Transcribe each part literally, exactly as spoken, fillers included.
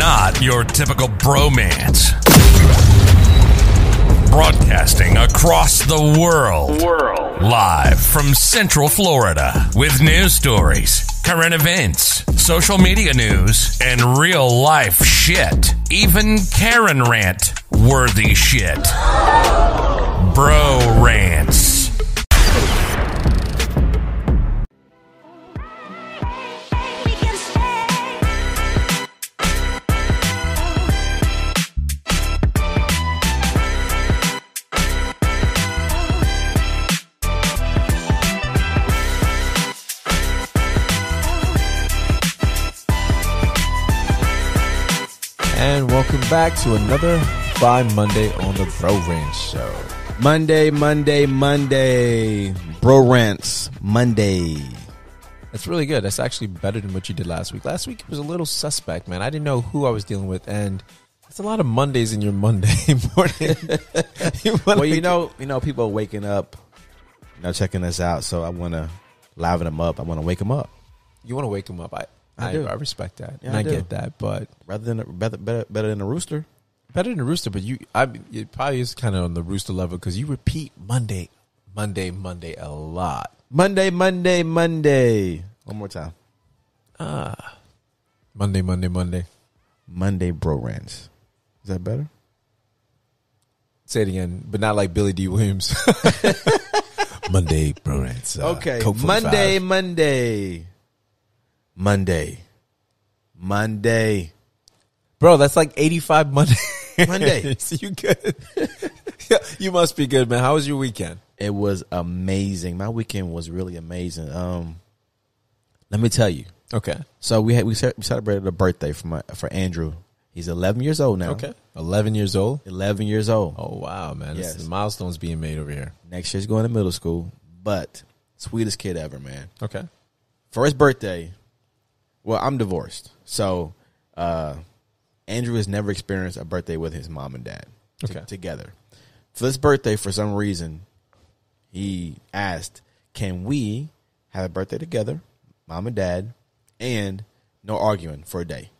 not your typical bromance. Broadcasting across the world. world. Live from Central Florida with news stories, current events, social media news, and real life shit. Even Karen rant worthy shit. Bro Rants. And welcome back to another By Monday on the Bro-Rants Show. Monday, Monday, Monday. Bro-Rants Monday. That's really good. That's actually better than what you did last week. Last week it was a little suspect, man. I didn't know who I was dealing with, and it's a lot of Mondays in your Monday morning. you well, you know, you know, people are waking up, you know, checking us out, so I want to liven them up. I want to wake them up. You want to wake them up. I I, I, I respect that, yeah, and I, I get that, but rather than a, better, better, better than a rooster. Better than a rooster, but you, I, it probably is kind of on the rooster level because you repeat Monday, Monday, Monday a lot. Monday, Monday, Monday. One more time. Ah, Monday, Monday, Monday, Monday. Bro-Rants. Is that better? Say it again, but not like Billy D. Williams. Monday Bro-Rants. Uh, okay, Monday, Monday, Monday, Monday. Bro, that's like eighty-five Monday. Monday. So you good? You must be good, man. How was your weekend? It was amazing. My weekend was really amazing. Um, let me tell you. Okay. So we had we celebrated a birthday for my for Andrew. He's eleven years old now. Okay. Eleven years old. Eleven years old. Oh wow, man! Yes. This is milestones being made over here. Next year's going to middle school, but sweetest kid ever, man. Okay. First birthday. Well, I'm divorced, so. uh Andrew has never experienced a birthday with his mom and dad t- okay. together. For this birthday, for some reason, he asked, can we have a birthday together, mom and dad, and no arguing for a day?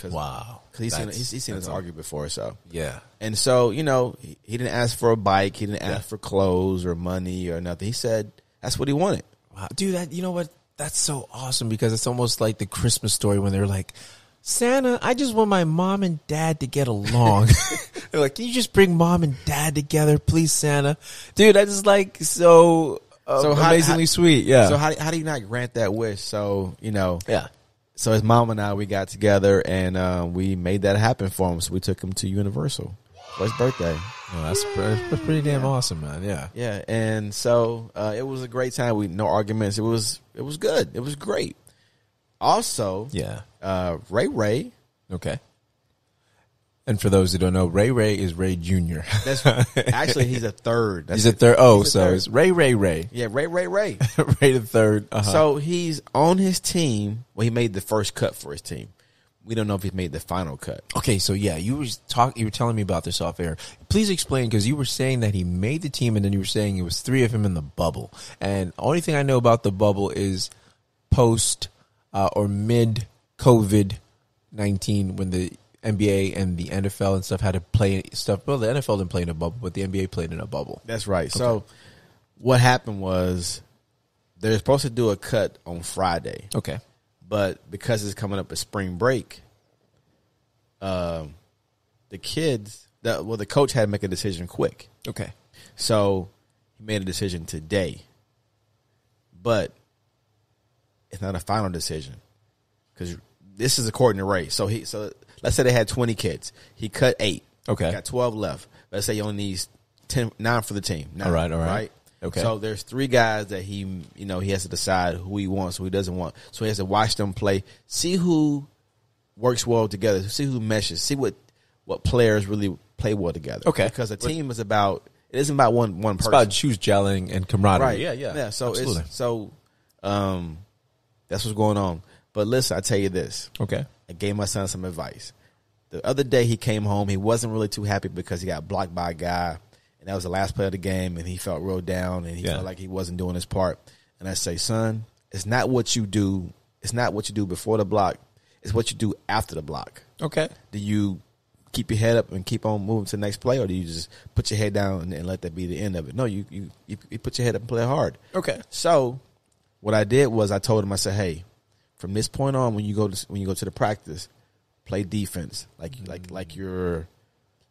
Cause, wow. Because he's, he's, he's seen us argue before, so. Yeah. And so, you know, he, he didn't ask for a bike. He didn't yeah. ask for clothes or money or nothing. He said that's what he wanted. Wow. Dude, that, you know what? That's so awesome because it's almost like the Christmas story when they're like, Santa, I just want my mom and dad to get along. They're like, can you just bring mom and dad together, please, Santa? Dude, that is like so, uh, so how, amazingly how, sweet. Yeah. So how how do you not grant that wish? So you know. Yeah. So his mom and I, we got together and uh, we made that happen for him. So we took him to Universal for his birthday. Oh, that's pretty, that's pretty damn yeah. awesome, man. Yeah. Yeah, and so uh, it was a great time. We no arguments. It was it was good. It was great. Also, yeah, uh, Ray Ray. Okay. And for those who don't know, Ray Ray is Ray Junior That's actually he's a third. That's he's a third. Oh, a so third. It's Ray Ray Ray. Yeah, Ray Ray Ray. Ray the third. Uh-huh. So he's on his team. Well, he made the first cut for his team. We don't know if he's made the final cut. Okay, so yeah, you were talk. You were telling me about this off air. Please explain because you were saying that he made the team, and then you were saying it was three of him in the bubble. And only thing I know about the bubble is post. Uh, or mid-COVID nineteen when the N B A and the N F L and stuff had to play stuff. Well, the N F L didn't play in a bubble, but the N B A played in a bubble. That's right. Okay. So what happened was they're supposed to do a cut on Friday. Okay. But because it's coming up as spring break, uh, the kids, the, well, the coach had to make a decision quick. Okay. So he made a decision today. But it's not a final decision because this is according to Ray. So he, so let's say they had twenty kids. He cut eight. Okay. He got twelve left. Let's say he only needs ten, nine for the team. Nine, all right. All right. right. Okay. So there's three guys that he, you know, he has to decide who he wants, who he doesn't want. So he has to watch them play, see who works well together, see who meshes, see what, what players really play well together. Okay. Because a team is about, it isn't about one, one person. It's about shoes gelling and camaraderie. Right. Yeah. Yeah. Yeah. So absolutely. It's, so, um, that's what's going on. But listen, I tell you this. Okay. I gave my son some advice. The other day he came home. He wasn't really too happy because he got blocked by a guy. And that was the last play of the game. And he felt real down. And he yeah. felt like he wasn't doing his part. And I say, son, it's not what you do. It's not what you do before the block. It's what you do after the block. Okay. Do you keep your head up and keep on moving to the next play, or do you just put your head down and, and let that be the end of it? No, you, you, you put your head up and play hard. Okay. So what I did was I told him, I said, hey, from this point on, when you go to, when you go to the practice, play defense. Like, mm-hmm. like, like you're,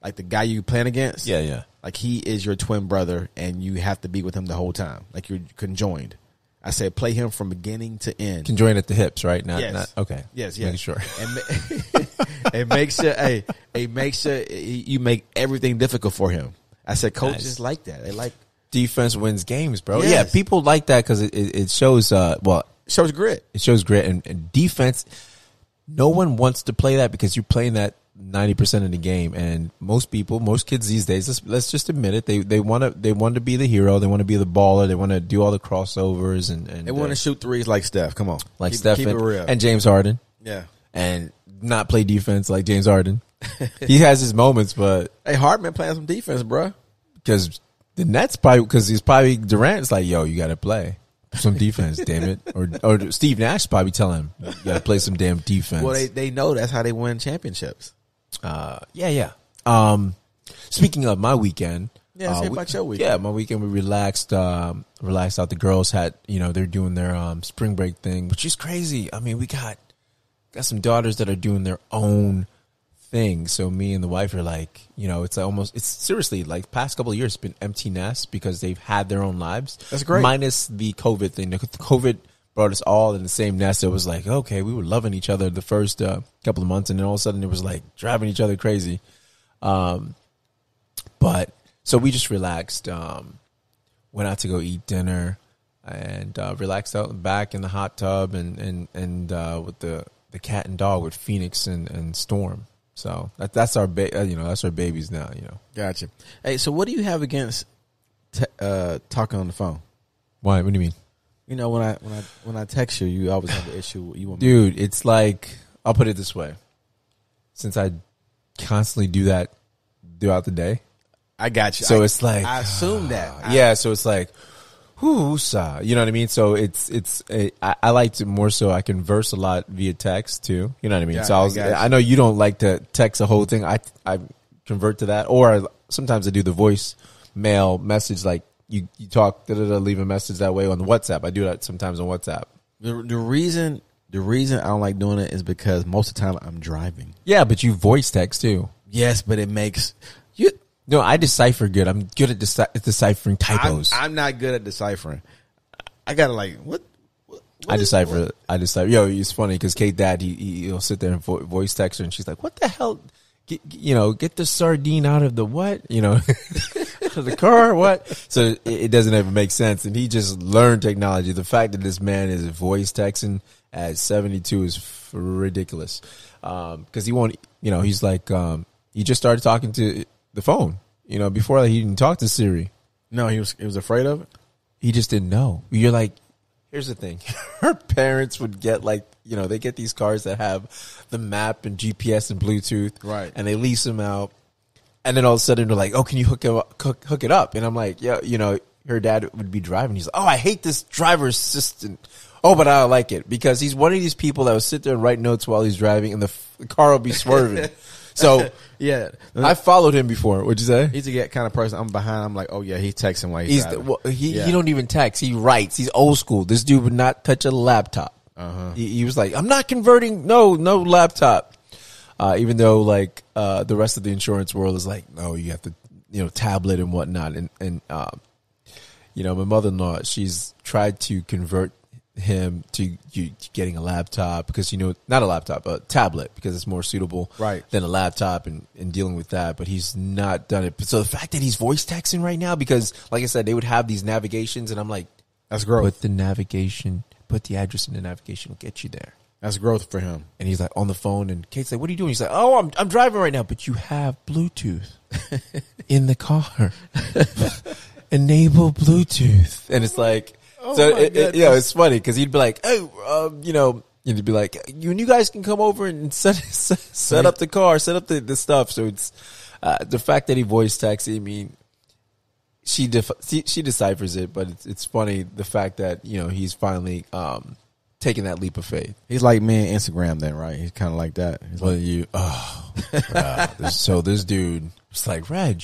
like the guy you playing against. Yeah, yeah. Like he is your twin brother, and you have to be with him the whole time. Like you're conjoined. I said, play him from beginning to end. Conjoined at the hips, right? Not, yes. Not, okay. Yes, yes. Making sure. And, ma- and make sure, hey, hey, make sure you make everything difficult for him. I said, coaches nice. like that. They like defense wins games, bro. Yes. Yeah, people like that because it, it, it shows. Uh, well, it shows grit. It shows grit and, and defense. No one wants to play that because you're playing that ninety percent of the game, and most people, most kids these days, let's, let's just admit it, they they want to they want to be the hero, they want to be the baller, they want to do all the crossovers, and, and they want to uh, shoot threes like Steph. Come on, like keep, Steph keep and, and James Harden, yeah, and not play defense like James Harden. He has his moments, but hey, Harden playing some defense, bro, because the Nets probably because he's probably Durant's like, yo, you got to play some defense, damn it. Or or Steve Nash probably telling him, you got to play some damn defense. Well, they they know that's how they win championships. Uh yeah yeah. Um, speaking of my weekend, yeah, uh, we, about your weekend. Yeah, my weekend we relaxed, um, relaxed out. The girls had, you know, they're doing their um spring break thing, which is crazy. I mean, we got got some daughters that are doing their own thing. So me and the wife are like, you know, it's almost it's seriously like past couple of years it's been empty nest because they've had their own lives. That's great. Minus the COVID thing. The COVID brought us all in the same nest. It was like, okay, we were loving each other the first uh, couple of months, and then all of a sudden it was like driving each other crazy. Um, but so we just relaxed, um, went out to go eat dinner, and uh, relaxed out and back in the hot tub, and and and uh, with the, the cat and dog with Phoenix and, and Storm. So that, that's our ba- you know that's our babies now. You know, gotcha. Hey, so what do you have against te- uh, talking on the phone? Why? What do you mean? You know, when I when I when I text you, you always have an issue. You want Dude, me. It's like, I'll put it this way. Since I constantly do that throughout the day, I got you. So I, it's like I assume uh, that. Yeah, I, so it's like, whoo, you know what I mean? So it's it's it, I, I like to more so I converse a lot via text too. You know what I mean? Yeah, so I, was, I, I know you don't like to text a whole thing. I I convert to that, or I, sometimes I do the voice mail message like. You you talk, da, da, da, leave a message that way on the WhatsApp. I do that sometimes on WhatsApp. The, the reason the reason I don't like doing it is because most of the time I'm driving. Yeah, but you voice text too. Yes, but it makes you. No, I decipher good. I'm good at deci- deciphering typos. I'm, I'm not good at deciphering. I gotta like what. what, what I decipher. What? I decipher. Yo, it's funny because Kate Dad he he'll sit there and vo- voice text her, and she's like, "What the hell." Get, you know, get the sardine out of the what? You know, the car, what? So it, it doesn't ever make sense. And he just learned technology. The fact that this man is voice texting at seventy-two is f- ridiculous. Because um, he won't, you know, he's like, um, he just started talking to the phone. You know, before that, he didn't talk to Siri. No, he was he was afraid of it. He just didn't know. You're like, here's the thing. Her parents would get like, you know, they get these cars that have the map and G P S and Bluetooth. Right. And they lease them out. And then all of a sudden they're like, oh, can you hook it up? Hook, hook it up? And I'm like, yeah, you know, her dad would be driving. He's like, oh, I hate this driver assistant. Oh, but I like it because he's one of these people that will sit there and write notes while he's driving and the, f- the car will be swerving. So, yeah, I followed him before. What'd you say? He's the kind of person I'm behind. I'm like, oh, yeah, he's texting while he's, he's driving. The, well, he, yeah. He don't even text. He writes. He's old school. This dude would not touch a laptop. Uh-huh. He, he was like, I'm not converting. No, no laptop. Uh, even though like uh, the rest of the insurance world is like, no, you have to, you know, tablet and whatnot. And, and uh, you know, my mother-in-law, she's tried to convert him to, you, to getting a laptop because, you know, not a laptop, a tablet because it's more suitable right. than a laptop and, and dealing with that. But he's not done it. So the fact that he's voice texting right now, because like I said, they would have these navigations and I'm like, that's gross. But the navigation... Put the address in the navigation will get you there. That's growth for him. And he's like on the phone and Kate's like, what are you doing? He's like, oh, I'm I'm driving right now. But you have Bluetooth in the car. Enable Bluetooth. And it's like, oh so it, it, you know, it's funny because he'd be like, oh, um, you know, he'd be like, you and you guys can come over and set set, set up the car, set up the, the stuff. So it's uh, the fact that he voice texts, I mean, She def- she deciphers it, but it's, it's funny the fact that, you know, he's finally um, taking that leap of faith. He's like me on Instagram then, right? He's kind of like that. He's well, like, you, oh, wow. So this dude, it's like, Reg,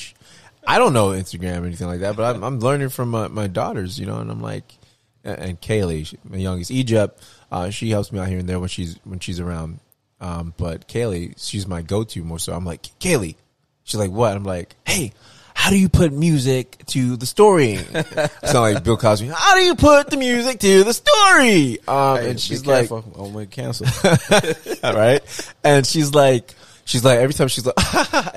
I don't know Instagram or anything like that, but I'm, I'm learning from my, my daughters, you know, and I'm like, and Kaylee, my youngest, Egypt, uh, she helps me out here and there when she's when she's around. Um, but Kaylee, she's my go-to more so. I'm like, Kaylee. She's like, what? I'm like, hey, how do you put music to the story? It's not like Bill Cosby. How do you put the music to the story? Um, hey, and she's like, I'm going to cancel. All right. And she's like, she's like, every time she's like,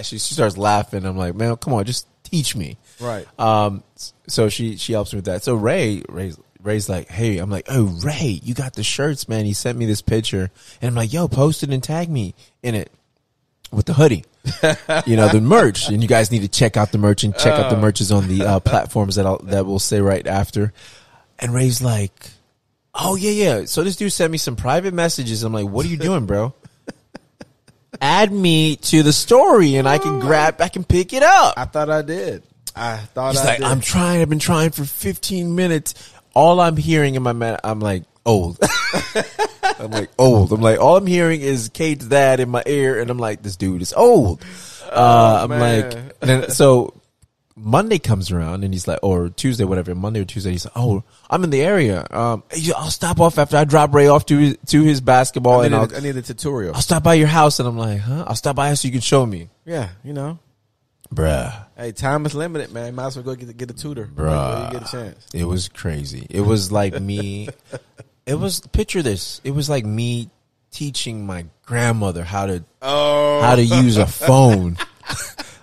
she, she starts laughing. I'm like, man, come on, just teach me. Right. Um, so she, she helps me with that. So Ray, Ray's, Ray's like, hey, I'm like, oh, Ray, you got the shirts, man. He sent me this picture. And I'm like, yo, post it and tag me in it with the hoodie. You know, the merch. And you guys need to check out the merch and check oh. out the merches on the uh, platforms that I'll, that we'll say right after. And Ray's like, oh, yeah, yeah. So this dude sent me some private messages. I'm like, what are you doing, bro? Add me to the story and I can grab, I can pick it up. I thought I did. I thought He's I like, did. I'm trying. I've been trying for fifteen minutes. All I'm hearing in my man, I'm like old. I'm like old. I'm like all I'm hearing is Kate's dad in my ear, and I'm like, this dude is old. Uh, oh, I'm man. like, and then, so Monday comes around, and he's like, or Tuesday, whatever. Monday or Tuesday, he's like, oh, I'm in the area. Um, I'll stop off after I drop Ray off to his, to his basketball, I need and a, I'll, I need a tutorial. I'll stop by your house, and I'm like, huh? I'll stop by so you can show me. Yeah, you know. Bruh. Hey, time is limited, man. Might as well go get, get a tutor. Bruh. You get a chance. It was crazy. It was like me. It was, picture this. It was like me teaching my grandmother how to, oh. how to use a phone.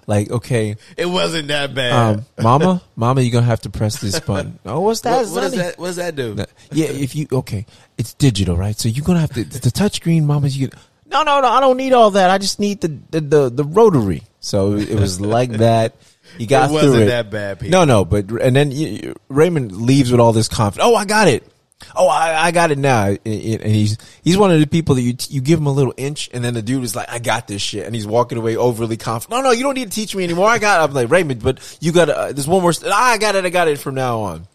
Like, okay. It wasn't that bad. Um, mama, mama, you're going to have to press this button. Oh, what's that? What, what, does that, what does that do? Yeah, if you, okay. It's digital, right? So you're going to have to, the touchscreen, mama, you can, no, no, no, I don't need all that. I just need the, the, the, the rotary. So it was like that. You got it through it. It wasn't that bad, people. No, no. But and then you, you, Raymond leaves with all this confidence. Oh, I got it. Oh, I, I got it now. And he's he's one of the people that you you give him a little inch, and then the dude is like, I got this shit, and he's walking away overly confident. No, no, you don't need to teach me anymore. I got it. I'm like, Raymond, but you got uh, there's one more. St- I got it. I got it from now on.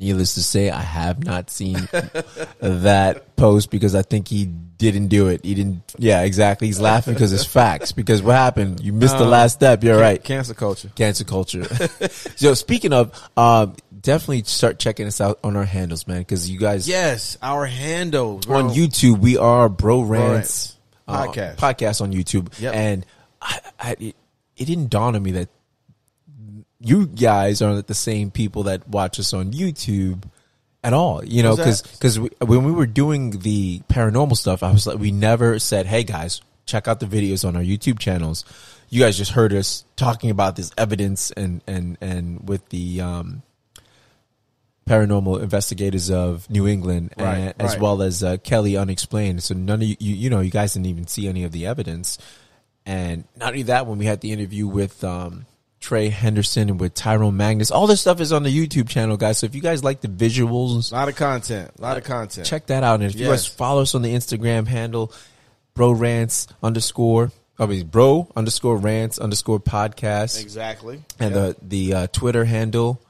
Needless to say, I have not seen that post because I think he didn't do it. He didn't. Yeah, exactly. He's laughing because it's facts. Because what happened? You missed um, the last step. You're can- right. Cancer culture. Cancer culture. So speaking of, um, definitely start checking us out on our handles, man. Because you guys. Yes, our handles. Bro. On YouTube, we are Bro-Rants uh, podcast. podcast on YouTube. Yep. And I, I, it, it didn't dawn on me that you guys aren't the same people that watch us on YouTube at all, you know, because because when we were doing the paranormal stuff, I was like, we never said, hey, guys, check out the videos on our YouTube channels. You guys just heard us talking about this evidence and and and with the um, paranormal investigators of New England, right, and, right. as well as uh, Kelly Unexplained. So none of you, you, you know, you guys didn't even see any of the evidence. And not only that, when we had the interview with um, Trey Henderson and with Tyrone Magnus. All this stuff is on the YouTube channel, guys. So if you guys like the visuals. A lot of content. A lot of content. Check that out. And if yes. you guys follow us on the Instagram handle, bro rants underscore, I mean, bro underscore rants underscore podcast. Exactly. And yep. the, the uh, Twitter handle,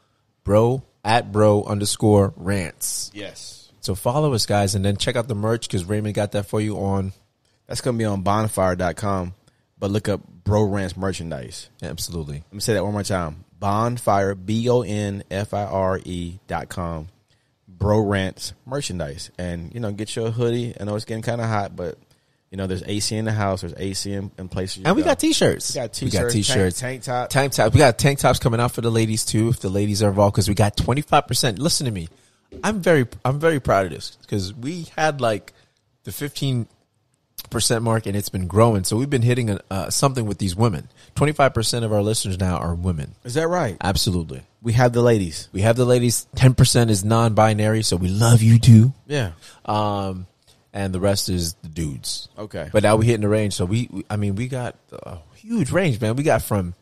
bro at bro underscore rants. Yes. So follow us, guys. And then check out the merch because Raymond got that for you on. That's going to be on bonfire dot com. But look up Bro Rants merchandise. Absolutely. Let me say that one more time. Bonfire, B-O-N-F-I-R-E dot com. Bro Rants merchandise. And, you know, get your hoodie. I know it's getting kind of hot, but, you know, there's A C in the house. There's A C in, in places. And we got, we got T-shirts. We got T-shirts. Tank, tank top. Tank top. We got tank tops coming out for the ladies, too, if the ladies are involved, because we got twenty-five percent. Listen to me. I'm very, I'm very proud of this because we had, like, the fifteen percent mark, and it's been growing. So we've been hitting a, uh, something with these women. twenty-five percent of our listeners now are women. Is that right? Absolutely. We have the ladies. We have the ladies. ten percent is non-binary, so we love you too. Yeah. Um, and the rest is the dudes. Okay. But now we're hitting the range. So we, we I mean, we got a huge range, man. We got from,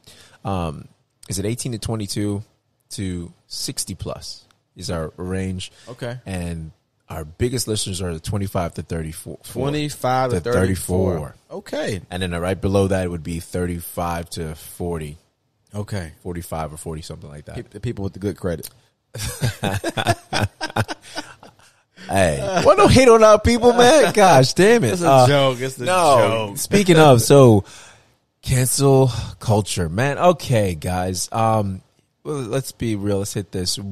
um, is it eighteen to twenty-two to sixty plus is our range. Okay. And our biggest listeners are the twenty-five to thirty-four. twenty-five to thirty-four. Okay. And then right below that would be thirty-five to forty. Okay. forty-five or forty, something like that. The people with the good credit. Hey, why no hate on our people, man? Gosh, damn it. It's a uh, joke. It's a no, joke. Speaking of, so cancel culture, man. Okay, guys. Um, let's be real. Let's hit this. Hey,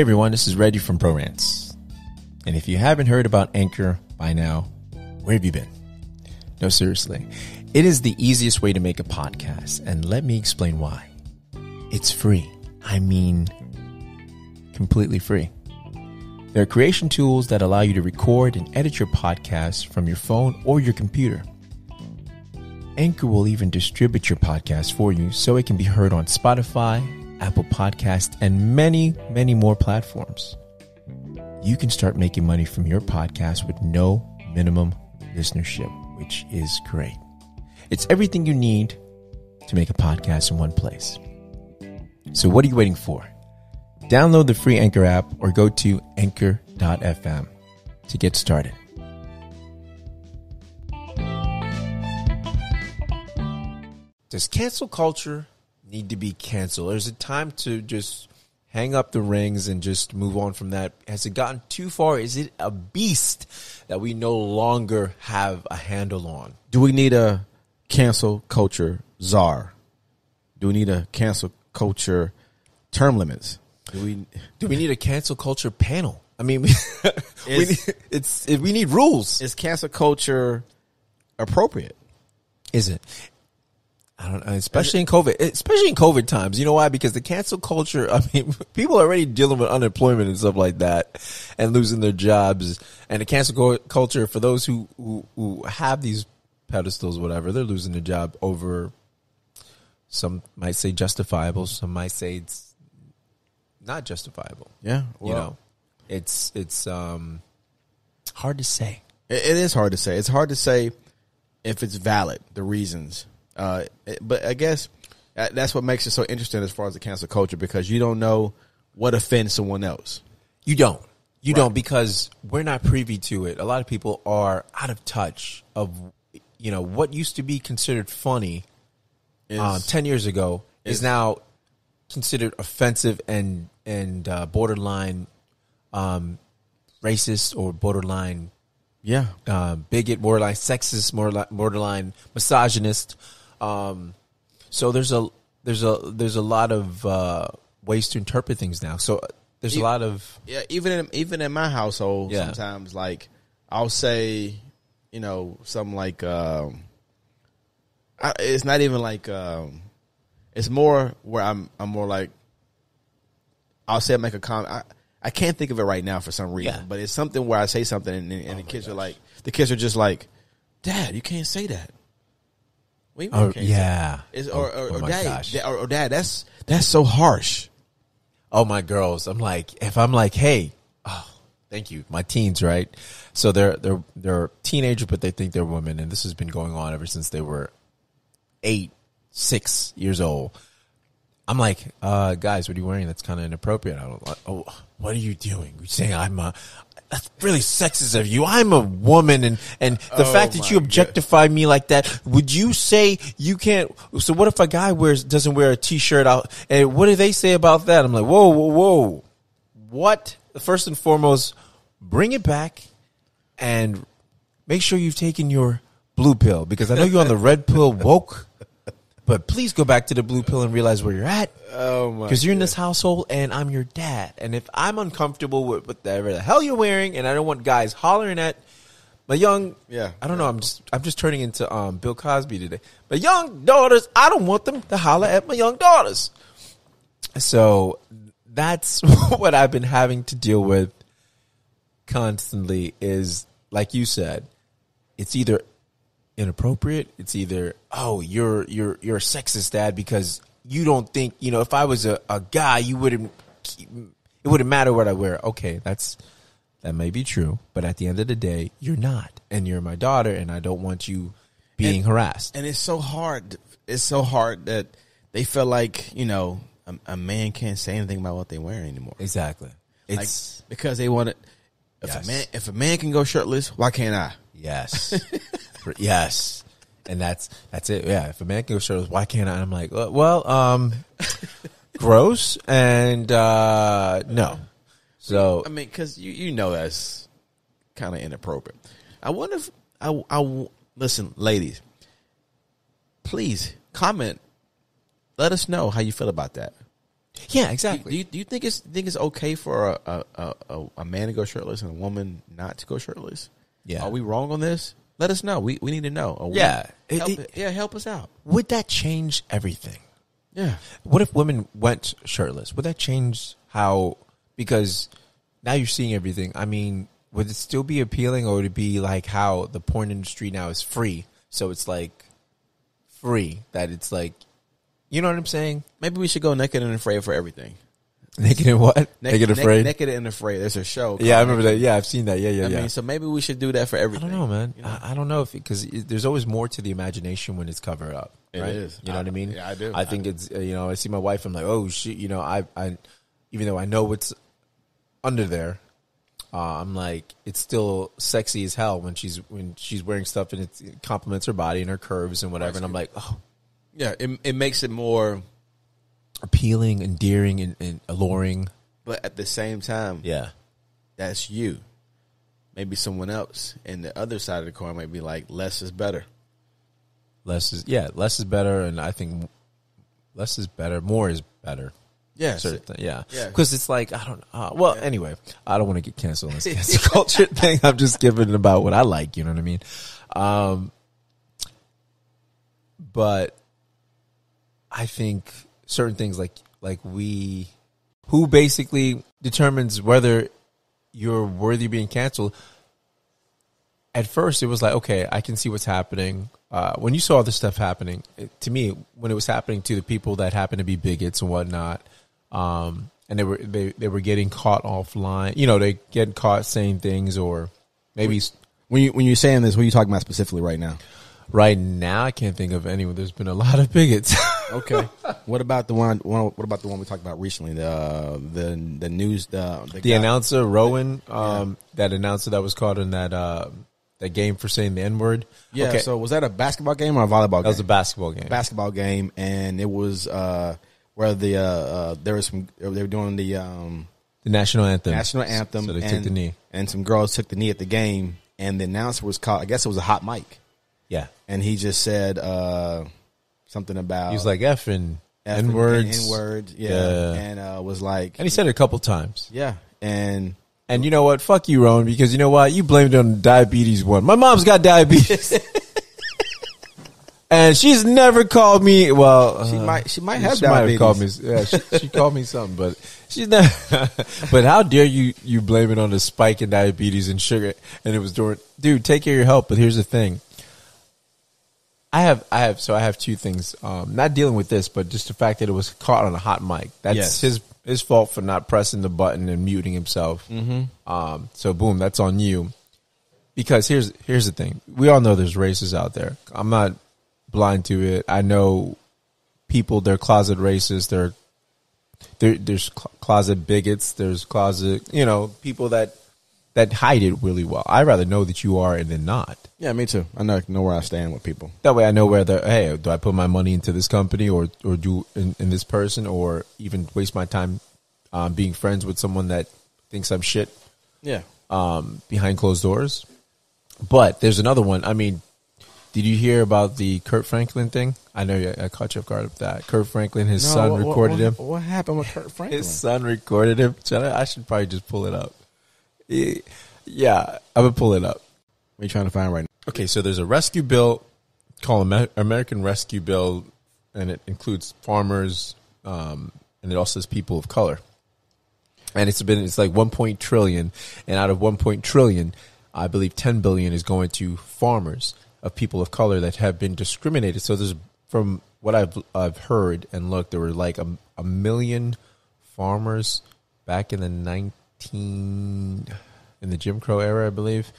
everyone. This is Reggie from Bro-Rants. And if you haven't heard about Anchor by now, where have you been? No, seriously. It is the easiest way to make a podcast. And let me explain why. It's free. I mean, completely free. There are creation tools that allow you to record and edit your podcast from your phone or your computer. Anchor will even distribute your podcast for you so it can be heard on Spotify, Apple Podcasts, and many, many more platforms. You can start making money from your podcast with no minimum listenership, which is great. It's everything you need to make a podcast in one place. So what are you waiting for? Download the free Anchor app or go to anchor dot f m to get started. Does cancel culture need to be canceled? Or is it time to just hang up the rings and just move on from that? Has it gotten too far? Is it a beast that we no longer have a handle on? Do we need a cancel culture czar? Do we need a cancel culture term limits? Do we do we need a cancel culture panel? I mean, we, we need, it's it, we need rules. Is cancel culture appropriate? Is it? I don't know. Especially in COVID, especially in COVID times. You know why? Because the cancel culture. I mean, people are already dealing with unemployment and stuff like that, and losing their jobs. And the cancel culture for those who who, who have these pedestals, whatever, they're losing their job over. Some might say justifiable. Some might say it's not justifiable. Yeah, well, you know, it's it's um, hard to say. It, it is hard to say. It's hard to say if it's valid, the reasons. Uh, it, but I guess that's what makes it so interesting as far as the cancel culture, because you don't know what offends someone else. You don't. You right. don't because we're not privy to it. A lot of people are out of touch of, you know, what used to be considered funny. Is, um, ten years ago is, is now considered offensive and and uh, borderline um, racist or borderline yeah uh, bigot, borderline sexist, borderline, borderline misogynist. Um, so there's a there's a there's a lot of uh, ways to interpret things now. So there's even, a lot of yeah even in, even in my household yeah. sometimes, like, I'll say, you know, something like. Um, I, it's not even like um, it's more where I'm I'm more like I'll say I make a comment. I, I can't think of it right now for some reason, yeah. but it's something where I say something and, and oh the kids gosh. are like the kids are just like, "Dad, you can't say that." Wait, oh, can't yeah, say that. Or, or, oh, or, oh dad, dad, or, or dad, that's that's so harsh. Oh, my girls, I'm like, if I'm like, hey, oh, thank you, my teens, right? So they're they're they're teenagers, but they think they're women, and this has been going on ever since they were. Eight, six years old. I'm like, uh, guys, what are you wearing? That's kind of inappropriate. I don't like, oh, what are you doing? You're saying I'm a, that's really sexist of you. I'm a woman. And, and the oh fact that you objectify God. me like that, would you say you can't? So what if a guy wears, doesn't wear a t-shirt out? And what do they say about that? I'm like, whoa, whoa, whoa. What? First and foremost, bring it back and make sure you've taken your blue pill, because I know you're on the red pill woke, but please go back to the blue pill and realize where you're at. Oh my! Because you're God. in this household, and I'm your dad. And if I'm uncomfortable with whatever the hell you're wearing, and I don't want guys hollering at my young, yeah, I don't yeah. know. I'm just, I'm just turning into um, Bill Cosby today. My young daughters, I don't want them to holler at my young daughters. So that's what I've been having to deal with constantly. Is like you said, it's either. inappropriate. It's either, oh, you're you're you're a sexist, dad, because you don't think, you know, if I was a, a guy, you wouldn't, it wouldn't matter what I wear. Okay, that's that may be true, but at the end of the day, you're not, and you're my daughter, and I don't want you being and, harassed. And it's so hard. It's so hard that they feel like, you know, a, a man can't say anything about what they wear anymore. Exactly. It's like, because they want to. If yes. a man, if a man can go shirtless, why can't I? Yes. Yes. And that's that's it. Yeah. If a man can go shirtless, why can't I? And I'm like, well, um, gross and uh, no. So I mean, because you you know that's kind of inappropriate. I wonder if I I listen, ladies. Please comment. Let us know how you feel about that. Yeah, exactly. Do you, do you think it's think it's okay for a a, a a man to go shirtless and a woman not to go shirtless? Yeah, are we wrong on this? Let us know. We we need to know. Yeah, help, it, it, yeah, help us out. Would that change everything? Yeah. What if women went shirtless? Would that change how? Because now you're seeing everything. I mean, would it still be appealing, or would it be like how the porn industry now is free? So it's like free that it's like. You know what I'm saying? Maybe we should go naked and afraid for everything. Naked and what? Naked, naked and afraid. Naked and afraid. There's a show. Yeah, I remember naked. that. Yeah, I've seen that. Yeah, yeah, I yeah. I mean, so maybe we should do that for everything. I don't know, man. You know? I, I don't know if because there's always more to the imagination when it's covered up. Right? It is. You know I, what I mean? Yeah, I do. I think I do. It's uh, you know I see my wife. I'm like, oh shit. You know, I I even though I know what's under there, uh, I'm like, it's still sexy as hell when she's when she's wearing stuff and it's, it compliments her body and her curves and whatever. That's and I'm good. like, oh. Yeah, it it makes it more appealing, endearing, and, and alluring. But at the same time, yeah, that's you. Maybe someone else in the other side of the coin might be like, less is better. Less is yeah, less is better, and I think less is better. More is better. Yeah, certain, yeah, because yeah. it's like I don't. Uh, well, yeah. anyway, I don't want to get canceled on this cancel culture thing. I'm just giving about what I like. You know what I mean? Um, but. I think certain things like like we, who basically determines whether you're worthy of being canceled. At first, it was like, okay, I can see what's happening. Uh, when you saw this stuff happening, it, to me, when it was happening to the people that happened to be bigots and whatnot, um, and they were they, they were getting caught offline. You know, they get caught saying things, or maybe when you when you're saying this, what are you talking about specifically right now? Right now, I can't think of anyone. There's been a lot of bigots. Okay, what about the one? What about the one we talked about recently? The uh, the the news the the, the guy, announcer Rowan, the, um, yeah. that announcer that was caught in that uh, that game for saying the N word. Yeah. Okay. So was that a basketball game or a volleyball? Game? That was a basketball game. Basketball game, and it was uh, where the uh, uh, there was some they were doing the um, the national anthem. National anthem. So they and, took the knee, and some girls took the knee at the game, and the announcer was caught. I guess it was a hot mic. Yeah, and he just said uh, something about. He was like effing, n words, n word, yeah, yeah. and uh, was like, and he said it a couple times, yeah, and and you know what, fuck you, Rowan, because you know what, you blamed it on the diabetes one. My mom's got diabetes, and she's never called me. Well, uh, she might, she might have she diabetes. Might have called me, yeah, she, she called me something, but she's not. But how dare you? You blame it on the spike in diabetes and sugar, and it was during. Dude, take care of your health. But here's the thing. I have, I have, so I have two things. Um, not dealing with this, but just the fact that it was caught on a hot mic. That's yes. his his fault for not pressing the button and muting himself. Mm-hmm. Um, so boom, that's on you. Because here's here's the thing: we all know there's racists out there. I'm not blind to it. I know people. They're closet racists. They're there. There's cl- closet bigots. There's closet, you know, people that. That hide it really well. I'd rather know that you are and then not. Yeah, me too. I know, know where I stand with people. That way I know whether, hey, do I put my money into this company or or do in, in this person or even waste my time um, being friends with someone that thinks I'm shit. Yeah. Um, behind closed doors. But there's another one. I mean, did you hear about the Kirk Franklin thing? I know you, I caught you off guard with that. Kirk Franklin, his no, son what, recorded what, what, him. What happened with Kirk Franklin? His son recorded him. I should probably just pull it up. Yeah, I'm going to pull it up. What are you trying to find right now? Okay, so there's a rescue bill called American Rescue Bill, and it includes farmers, um, and it also says people of color. And it's been it's like one point trillion, and out of one point trillion, I believe ten billion is going to farmers of people of color that have been discriminated. So there's from what I've I've heard and looked, there were like a, a million farmers back in the nineties. In the Jim Crow era, I believe.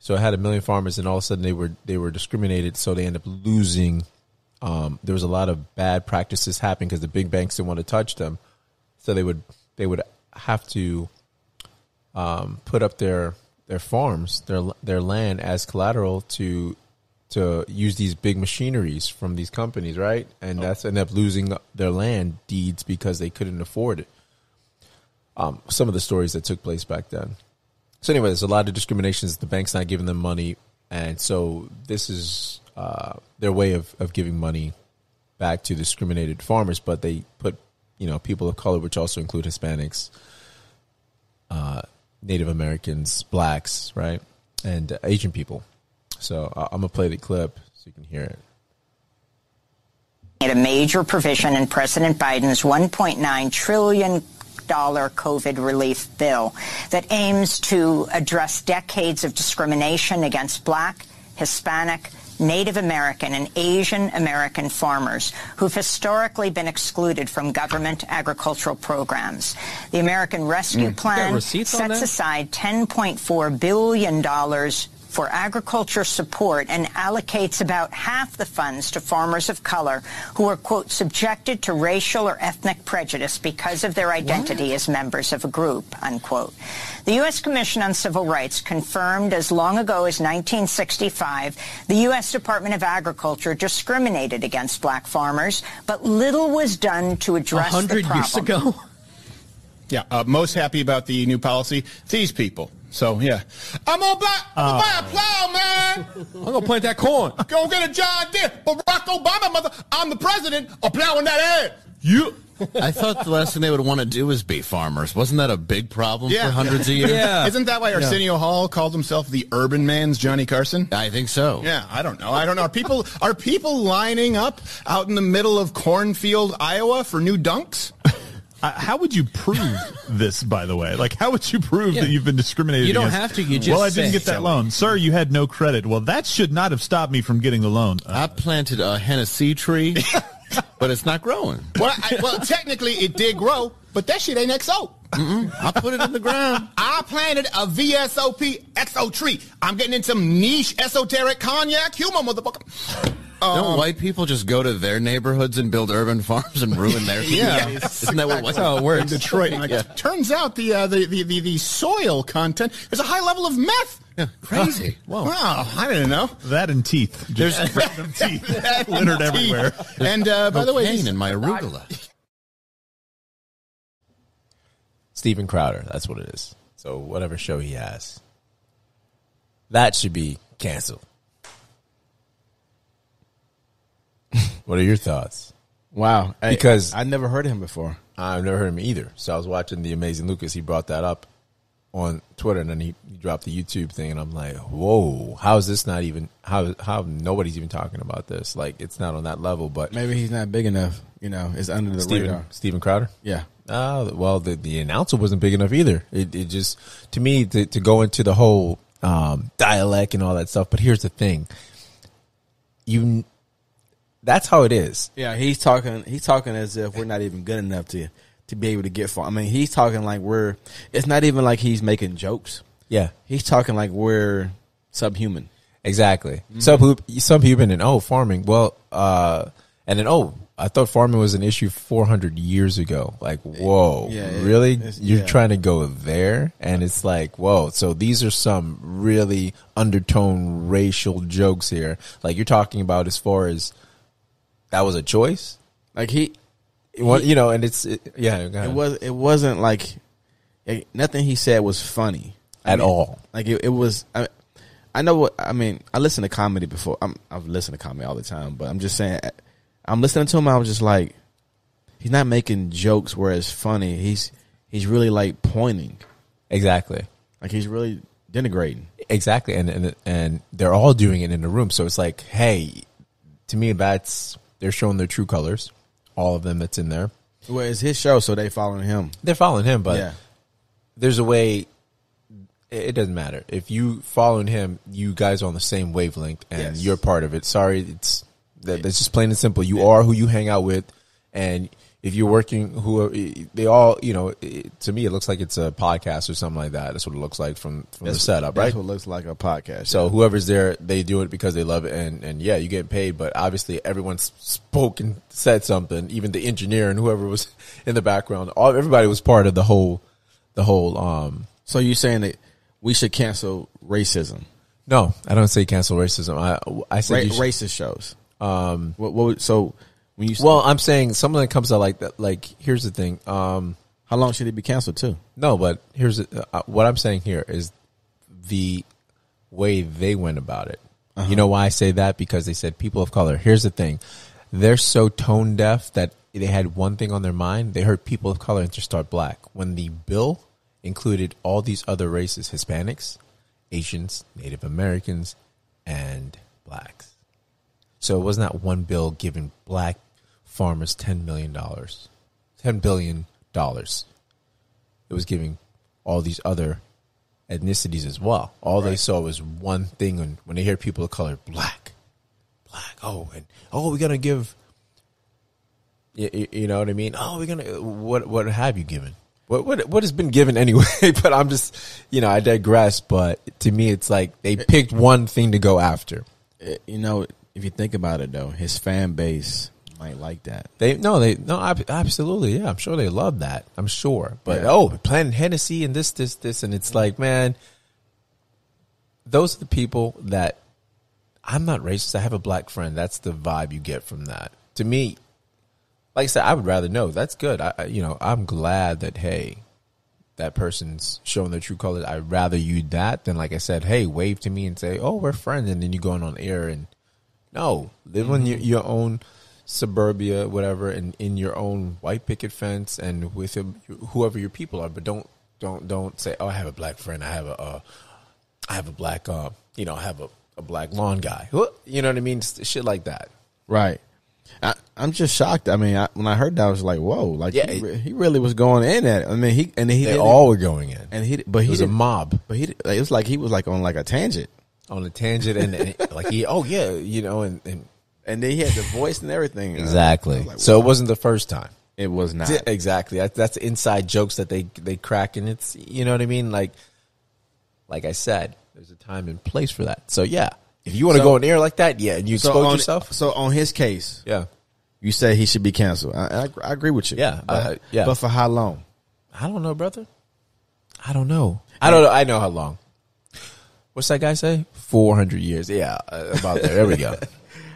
So I had a million farmers, and all of a sudden they were they were discriminated. So they end up losing. Um, there was a lot of bad practices happening because the big banks didn't want to touch them. So they would they would have to um, put up their their farms, their their land as collateral to to use these big machineries from these companies, right? And oh. that's end up losing their land deeds because they couldn't afford it. Um, some of the stories that took place back then. So anyway, there's a lot of discriminations. The bank's not giving them money. And so this is uh, their way of, of giving money back to discriminated farmers. But they put, you know, people of color, which also include Hispanics, uh, Native Americans, blacks, right? And uh, Asian people. So uh, I'm going to play the clip so you can hear it. A major provision in President Biden's one point nine trillion dollars COVID relief bill that aims to address decades of discrimination against black, Hispanic, Native American, and Asian American farmers who've historically been excluded from government agricultural programs. The American Rescue mm. Plan sets aside ten point four billion dollars for agriculture support and allocates about half the funds to farmers of color who are, quote, subjected to racial or ethnic prejudice because of their identity what? as members of a group, unquote. The U S. Commission on Civil Rights confirmed as long ago as nineteen sixty-five the U S. Department of Agriculture discriminated against black farmers, but little was done to address the problem. one hundred years ago? Yeah, uh, most happy about the new policy, these people. So, yeah. I'm going to buy, uh, buy a plow, man. I'm going to plant that corn. Go get a John Deere. Barack Obama, mother, I'm the president of plowing that ad. You. I thought the last thing they would want to do is be farmers. Wasn't that a big problem yeah. for hundreds of years? Yeah. Isn't that why Arsenio yeah. Hall called himself the urban man's Johnny Carson? I think so. Yeah, I don't know. I don't know. Are people, are people lining up out in the middle of cornfield, Iowa for new dunks? Uh, how would you prove this, by the way? Like, how would you prove yeah. that you've been discriminated against? You don't against? have to. You just Well, I say, didn't get that loan. Sir, you had no credit. Well, that should not have stopped me from getting the loan. Uh, I planted a Hennessy tree, but it's not growing. Well, I, well, technically, it did grow, but that shit ain't X O. Mm-mm. I put it in the ground. I planted a V S O P X O tree. I'm getting in some niche esoteric cognac humor, motherfucker. Um, Don't white people just go to their neighborhoods and build urban farms and ruin their community? Yeah, yes, isn't that exactly. what, how it works? In Detroit, like, yeah. turns out the, uh, the, the the the soil content is a high level of meth. Yeah, crazy! Wow, wow. I didn't know that. And teeth, just there's random teeth littered teeth. everywhere. And uh, by the way, pain in my arugula. Steven Crowder, that's what it is. So whatever show he has, that should be canceled. What are your thoughts? Wow. I, because I never heard of him before. I've never heard of him either. So I was watching The Amazing Lucas. He brought that up on Twitter, and then he, he dropped the YouTube thing, and I'm like, whoa, how is this not even, how how nobody's even talking about this? Like, it's not on that level, but. Maybe he's not big enough, you know, it's under the Steven, radar. Steven Crowder? Yeah. Uh, well, the, the announcer wasn't big enough either. It, it just, to me, to, to go into the whole um, dialect and all that stuff, but here's the thing. You That's how it is. Yeah, he's talking. He's talking as if we're not even good enough to to be able to get far. I mean, he's talking like we're. It's not even like he's making jokes. Yeah, he's talking like we're subhuman. Exactly, mm-hmm. Sub, subhuman, and oh, farming. Well, uh, and then oh, I thought farming was an issue four hundred years ago. Like, whoa, yeah, yeah, really? You're yeah. trying to go there, and it's like, whoa. So these are some really undertone racial jokes here. Like you're talking about as far as. That was a choice, like he, he well, you know, and it's it, yeah, it was. It wasn't like it, nothing he said was funny I at mean, all. Like it, it was. I, I know what I mean. I listened to comedy before. I'm, I've listened to comedy all the time, but I'm just saying. I'm listening to him. I was just like, he's not making jokes where it's funny. He's he's really like pointing. Exactly. Like he's really denigrating. Exactly, and and and they're all doing it in the room. So it's like, hey, to me, that's. They're showing their true colors, all of them that's in there. Well, it's his show, so they following him. They're following him, but yeah. there's a way. It doesn't matter. If you following him, you guys are on the same wavelength, and yes. you're part of it. Sorry, it's that's just plain and simple. You yeah. are who you hang out with, and if you're working, who they all, you know, it, to me, it looks like it's a podcast or something like that. That's what it looks like from, from the setup, right? That's what it looks like a podcast. So yeah. whoever's there, they do it because they love it. And, and yeah, you get paid, but obviously everyone spoke and said something, even the engineer and whoever was in the background. All Everybody was part of the whole, the whole. Um, so you're saying that we should cancel racism? No, I don't say cancel racism. I I say Ra- racist shows. Um, what, what so when you well, I'm saying something that comes out like that. Like here's the thing. Um, how long should it be canceled too? No, but here's the, uh, what I'm saying here is the way they went about it. Uh-huh. You know why I say that? Because they said people of color. Here's the thing. They're so tone deaf that they had one thing on their mind. They heard people of color and just start black. When the bill included all these other races, Hispanics, Asians, Native Americans, and blacks. So it was not one bill giving black farmers ten million dollars, ten billion dollars. It was giving all these other ethnicities as well. All right. They saw was one thing. When, when they hear people of color, black, black. Oh, and oh, we're gonna give. You, you know what I mean? Oh, we're gonna what? What have you given? What what what has been given anyway? But I'm just, you know, I digress. But to me, it's like they picked one thing to go after. You know, if you think about it, though, his fan base might like that. They no, they no, absolutely, yeah. I'm sure they love that. I'm sure, but yeah. oh, we're planning Hennessy and this, this, this, and it's like, man, those are the people that I'm not racist. I have a black friend. That's the vibe you get from that. To me, like I said, I would rather know. That's good. I, you know, I'm glad that hey, that person's showing their true colors. I'd rather you that than like I said, hey, wave to me and say, oh, we're friends, and then you going on air and no, live mm-hmm. on your, your own. Suburbia, whatever, and in your own white picket fence, and with whoever your people are, but don't, don't, don't say, "Oh, I have a black friend. I have a, uh, I have a black, uh, you know, I have a, a black lawn guy." You know what I mean? Shit like that, right? I, I'm just shocked. I mean, I, when I heard that, I was like, "Whoa!" Like, yeah, he, he really was going in at it. I mean, he and he they all were going in, and he, but he it was a mob. But he, it was like he was like on like a tangent, on a tangent, and, and like he, oh yeah, you know, and. and And then he had the voice and everything. Exactly. Like, wow. So it wasn't the first time. It was not. Exactly. That, that's inside jokes that they, they crack. And it's, you know what I mean? Like, like I said, there's a time and place for that. So, yeah. If you want to so, go in the air like that, yeah. And you so expose on, yourself. So, on his case. Yeah. You say he should be canceled. I, I, I agree with you. Yeah. But, uh, yeah. But for how long? I don't know, brother. I don't know. I don't know. I know how long. What's that guy say? four hundred years. Yeah. About there. There we go.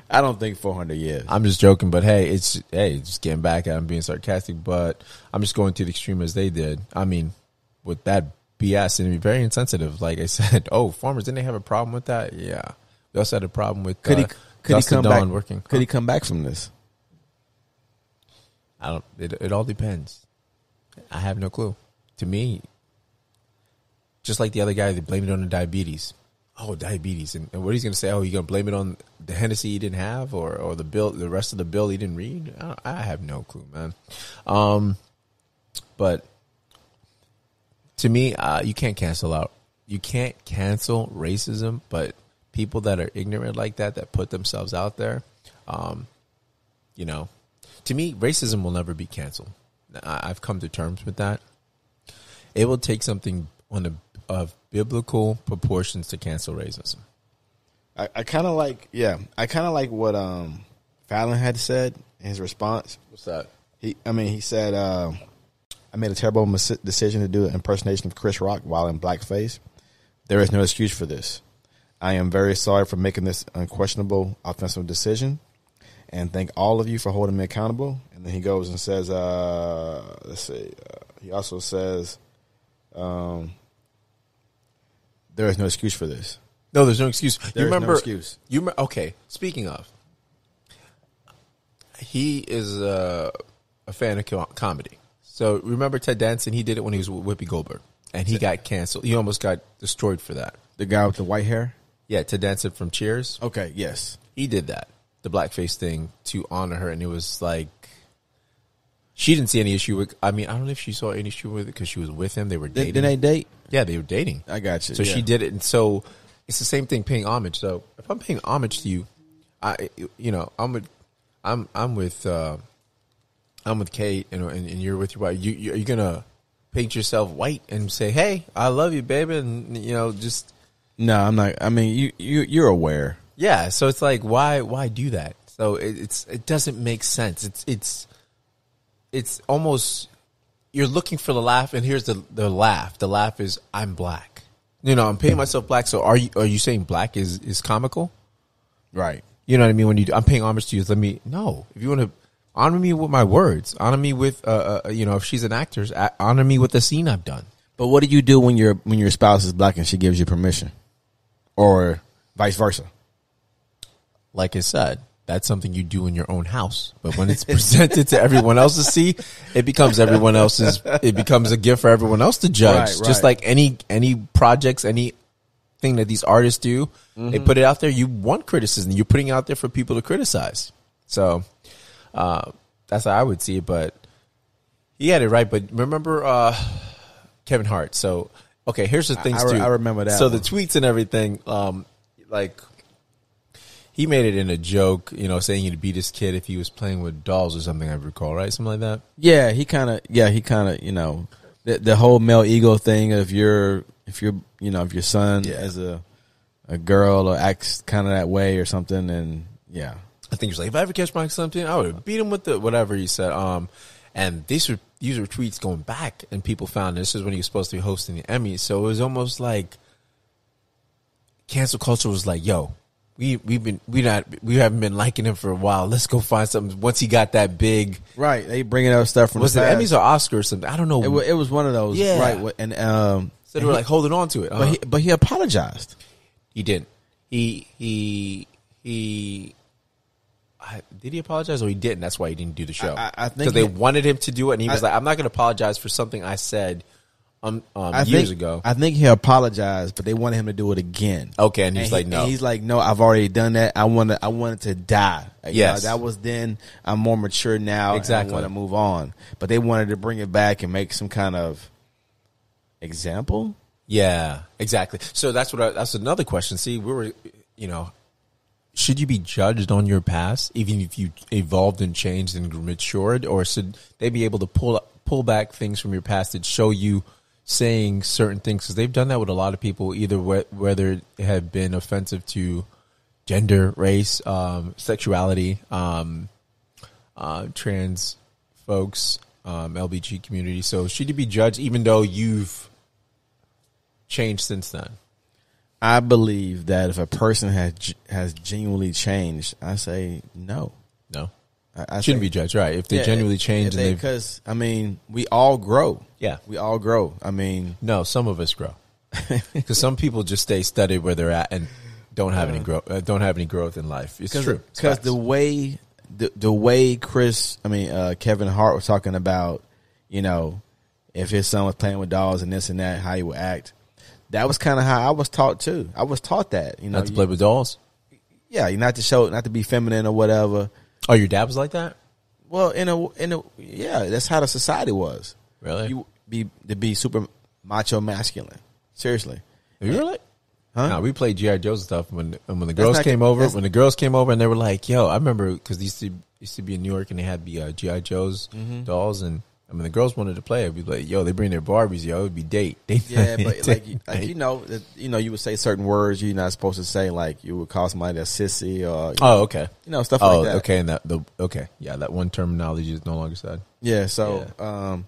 I don't think four hundred years. I'm just joking, but hey, it's hey, just getting back at him being sarcastic, but I'm just going to the extreme as they did. I mean, with that B S, and it'd be very insensitive. Like I said, oh, farmers, didn't they have a problem with that? Yeah. They also had a problem with could he, uh, could he come dawn back, working. Could he come back from this? I don't. It, it all depends. I have no clue. To me, just like the other guy, they blamed it on the diabetes. Oh, diabetes. And, and what he's going to say, oh, you're going to blame it on the Hennessy he didn't have or, or the bill, the rest of the bill he didn't read? I, I have no clue, man. Um, but to me, uh, you can't cancel out. You can't cancel racism, but people that are ignorant like that, that put themselves out there, um, you know, to me, racism will never be canceled. I, I've come to terms with that. It will take something on the of biblical proportions to cancel racism. I, I kind of like, yeah, I kind of like what um, Fallon had said in his response. What's that? He, I mean, he said, uh, I made a terrible mis- decision to do an impersonation of Chris Rock while in blackface. There is no excuse for this. I am very sorry for making this unquestionable offensive decision and thank all of you for holding me accountable. And then he goes and says, uh, let's see, uh, he also says, um, there is no excuse for this. No, there's no excuse. There you remember, is no excuse. You remember, okay, speaking of, he is a, a fan of comedy. So remember Ted Danson? He did it when he was with Whoopi Goldberg, and he got canceled. He almost got destroyed for that. The guy with the white hair? Yeah, Ted Danson from Cheers. Okay, yes. He did that, the blackface thing, to honor her, and it was like, she didn't see any issue with, I mean, I don't know if she saw any issue with it because she was with him. They were dating. Did they date? Yeah, they were dating. I got you. So yeah. She did it. And so it's the same thing, paying homage. So if I'm paying homage to you, I, you know, I'm with, I'm, I'm with, uh, I'm with Kate and, and, and you're with your wife. You, you, you're going to paint yourself white and say, hey, I love you, baby. And, you know, just. No, I'm not. I mean, you, you, you're aware. Yeah. So it's like, why, why do that? So it, it's, it doesn't make sense. It's, it's. It's almost, you're looking for the laugh, and here's the, the laugh. The laugh is, I'm black. You know, I'm paying myself black. So are you? Are you saying black is, is comical? Right. You know what I mean? When you, do, I'm paying homage to you. Let me no. If you want to honor me with my words, honor me with uh, uh you know, if she's an actress, honor me with the scene I've done. But what do you do when your when your spouse is black and she gives you permission, or vice versa? Like I said, that's something you do in your own house. But when it's presented to everyone else to see, it becomes everyone else's. It becomes a gift for everyone else to judge. Right, right. Just like any any projects, any thing that these artists do, mm-hmm. they put it out there. You want criticism. You're putting it out there for people to criticize. So uh, that's how I would see it. But he had it right. But remember uh, Kevin Hart. So okay, here's the things I, I, too. I remember that. So one. The tweets and everything, um, like. He made it in a joke, you know, saying he'd beat his kid if he was playing with dolls or something, I recall, right? Something like that? Yeah, he kind of, yeah, he kind of, you know, the, the whole male ego thing of your, if you're, you know, if your son yeah. is a a girl or acts kind of that way or something, and yeah. I think he was like, if I ever catch my son, I would beat him with the, whatever he said. Um, and these were, these were tweets going back, and people found this is when he was supposed to be hosting the Emmys, so it was almost like cancel culture was like, yo, We we've been we not we haven't been liking him for a while. Let's go find something. Once he got that big, right? They bringing up stuff from was the past. It Emmys or Oscar or something? I don't know. It was, it was one of those, yeah. right? And um, so they were he, like holding on to it. Uh-huh. But he, but he apologized. He didn't. He he he. I, did he apologize or he didn't? That's why he didn't do the show. I, I think because they wanted him to do it, and he was I, like, "I'm not going to apologize for something I said." Um, um, I years think, ago I think he apologized, but they wanted him to do it again. Okay, and he's and like he, no and he's like no I've already done that. I want to I wanted to die. Like, yes, you know, that was then. I'm more mature now. Exactly. And I want to move on. But they wanted to bring it back and make some kind of example. Yeah, exactly. So that's what I, that's another question. See, we were, you know, should you be judged on your past, even if you evolved and changed and matured, or should they be able to pull pull back things from your past that show you saying certain things? Because they've done that with a lot of people, either wh- whether it had been offensive to gender, race, um, sexuality, um, uh, trans folks, um, L G B T community. So should you be judged even though you've changed since then? I believe that if a person has has genuinely changed, I say no. No. I, I shouldn't think, be judged, right? If they yeah, genuinely change, because I mean, we all grow. Yeah, we all grow. I mean, no, some of us grow because some people just stay studied where they're at and don't have uh, any growth. Uh, don't have any growth in life. It's true. Because the way the the way Chris, I mean uh, Kevin Hart was talking about, you know, if his son was playing with dolls and this and that, how he would act. That was kind of how I was taught too. I was taught that, you know, not to you, play with dolls. Yeah, you're not to show, not to be feminine or whatever. Oh, your dad was like that? Well, in a in a yeah, that's how the society was. Really? You be to be super macho masculine. Seriously. Really? Huh? No, we played G I. Joe's stuff when and when the girls came over. When the girls came over and they were like, "Yo, I remember because these used, used to be in New York and they had the uh, G I. Joe's mm-hmm. dolls and." I mean, the girls wanted to play. It'd be like, yo, they bring their Barbies, yo. It'd be date. They yeah, but like, like, you know, you know, you would say certain words you're not supposed to say. Like, you would call somebody a sissy or oh, know, okay, you know, stuff oh, like that. Oh, okay, and that the okay, yeah, that one terminology is no longer said. Yeah, so, yeah. um,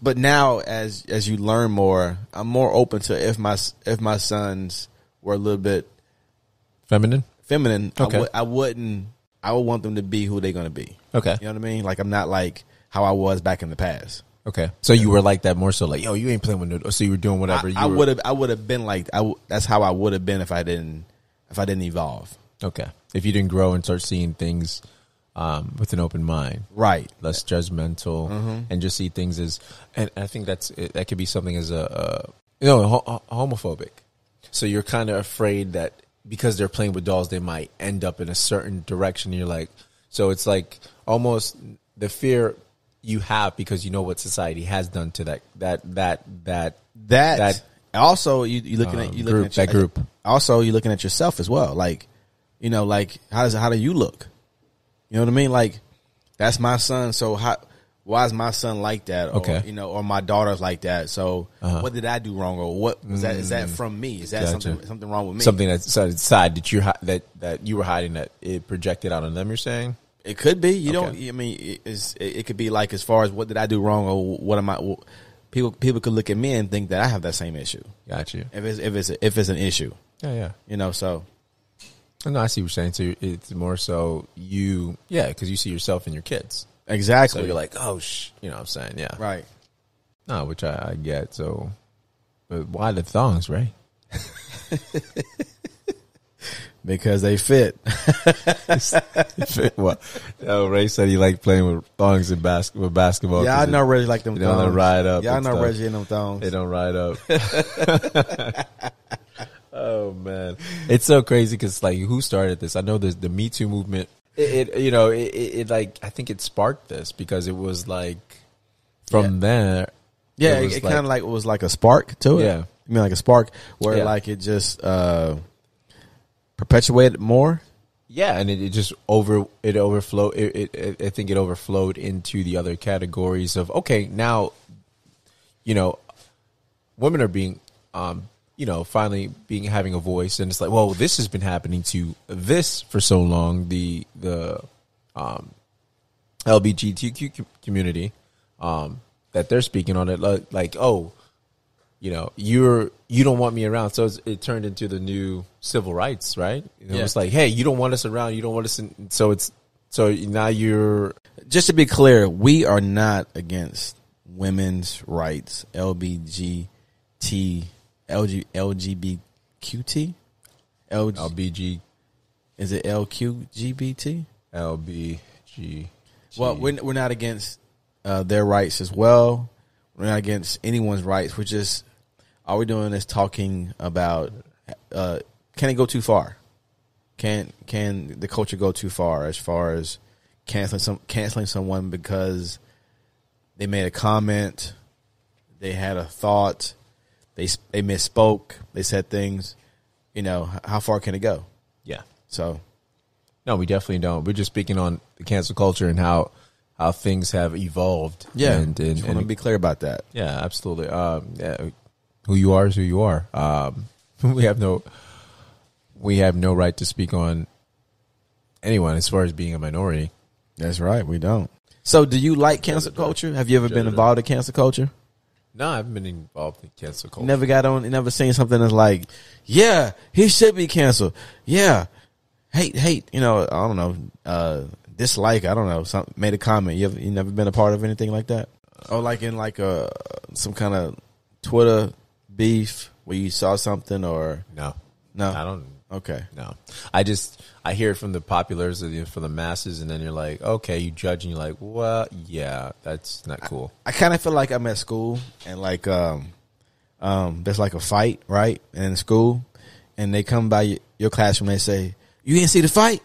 but now as as you learn more, I'm more open to if my if my sons were a little bit feminine, feminine. Okay, I, w- I wouldn't. I would want them to be who they're going to be. Okay, you know what I mean? Like, I'm not like. How I was back in the past. Okay, so you were like that more so, like, yo, you ain't playing with no. So you were doing whatever. I, you I would have, I would have been like, I w- that's how I would have been if I didn't, if I didn't evolve. Okay, if you didn't grow and start seeing things um, with an open mind, right? Less yeah. judgmental, mm-hmm. and just see things as, and I think that's that could be something as a, a you know, ho- homophobic. So you're kind of afraid that because they're playing with dolls, they might end up in a certain direction. You're like, so it's like almost the fear. You have because you know what society has done to that that that that that, that also you you looking um, at you looking group, at your, that group. Also, you're looking at yourself as well. Like, you know, like how does how do you look? You know what I mean? Like, that's my son. So how why is my son like that? Or, okay, you know, or my daughter's like that. So uh-huh. what did I do wrong? Or what was that? Is that from me? Is that gotcha. something something wrong with me? Something that's inside that you that that you were hiding that it projected out on them. You're saying. It could be. You okay. don't. I mean, it's, it could be like as far as what did I do wrong or what am I? people people could look at me and think that I have that same issue. Got you. If it's if it's if it's an issue. Yeah, yeah. You know, so. No, I see what you're saying too. It's more so you, yeah, because you see yourself in your kids. Exactly. So you're like, oh, sh-, you know what I'm saying? Yeah. Right. No, which I, I get. So, but why the thongs, Ray? Because they fit. Fit what? Oh, Ray said he liked playing with thongs in bas- with basketball. Yeah, I know Reggie like them thongs. They don't ride up. Yeah, I know Reggie in them thongs. They don't ride up. Oh man, it's so crazy because like who started this? I know the the Me Too movement. It, it you know it, it, it like I think it sparked this because it was like from yeah. there. Yeah, it, it like, kind of like it was like a spark to it. Yeah, I mean like a spark where yeah. like it just uh, perpetuated more. Yeah, and it, it just over it overflowed. It, it, it I think it overflowed into the other categories of okay now, you know, women are being. Um, you know, finally being having a voice, and it's like, well, this has been happening to this for so long, the the um, L G B T Q community, um, that they're speaking on it, like, like, oh, you know, you're you don't want me around, so it's, it turned into the new civil rights, right? And yeah. It was like, hey, you don't want us around, you don't want us, in, so it's so now you're. Just to be clear, we are not against women's rights, L G B T. L G L G B Q T? L G- L B G. Is it L Q G B T? L B G. Well, we're, we're not against uh, their rights as well. We're not against anyone's rights. We're just, all we're doing is talking about, uh, can it go too far? Can can the culture go too far as far as canceling some canceling someone because they made a comment, they had a thought, They they misspoke. They said things, you know. How far can it go? Yeah. So, no, we definitely don't. We're just speaking on the cancel culture and how how things have evolved. Yeah, and, and, just want to be clear about that. Yeah, absolutely. Um, yeah, who you are is who you are. Um, we have no we have no right to speak on anyone as far as being a minority. That's right. We don't. So, do you like cancel culture? Have you ever been involved in cancel culture? No, I haven't been involved in cancel culture. Never got on, never seen something that's like, yeah, he should be canceled. Yeah, hate, hate, you know, I don't know, uh, dislike, I don't know, some, made a comment. You, ever, you never been a part of anything like that? Or like in like a, some kind of Twitter beef where you saw something or? No. No? I don't. Okay. No. I just, I hear it from the populars, from the masses, and then you're like, okay, you judge, and you're like, well, yeah, that's not cool. I, I kind of feel like I'm at school, and like, um, um, there's like a fight, right, in school, and they come by your classroom, and they say, you didn't see the fight?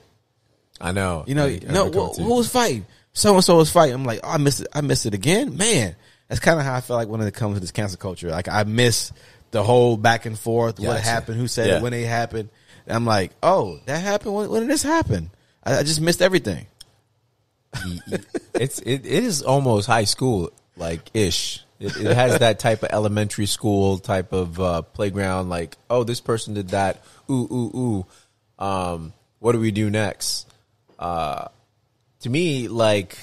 I know. You know, I, I no, wh- who was fighting? So-and-so was fighting. I'm like, oh, I missed it. I missed it again? Man, that's kind of how I feel like when it comes to this cancel culture. Like, I miss the whole back and forth, yeah, what happened, who said yeah. it, when it happened. I'm like, oh, that happened? When, when did this happen? I, I just missed everything. it's it, it is almost high school like ish. It, it has that type of elementary school type of uh, playground. Like, oh, this person did that. Ooh, ooh, ooh. Um, what do we do next? Uh, to me, like,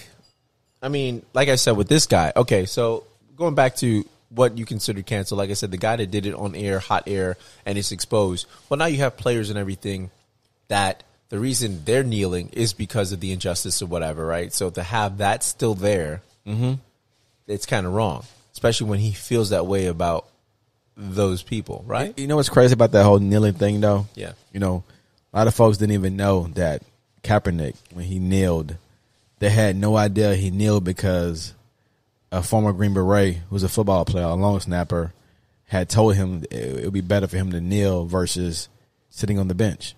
I mean, like I said with this guy. Okay, so going back to what you consider cancel. Like I said, the guy that did it on air, hot air, and it's exposed. Well, now you have players and everything that the reason they're kneeling is because of the injustice or whatever, right? So to have that still there, mm-hmm. it's kind of wrong, especially when he feels that way about those people, right? You know what's crazy about that whole kneeling thing, though? Yeah. You know, a lot of folks didn't even know that Kaepernick, when he kneeled, they had no idea he kneeled because a former Green Beret who's a football player, a long snapper, had told him it would be better for him to kneel versus sitting on the bench.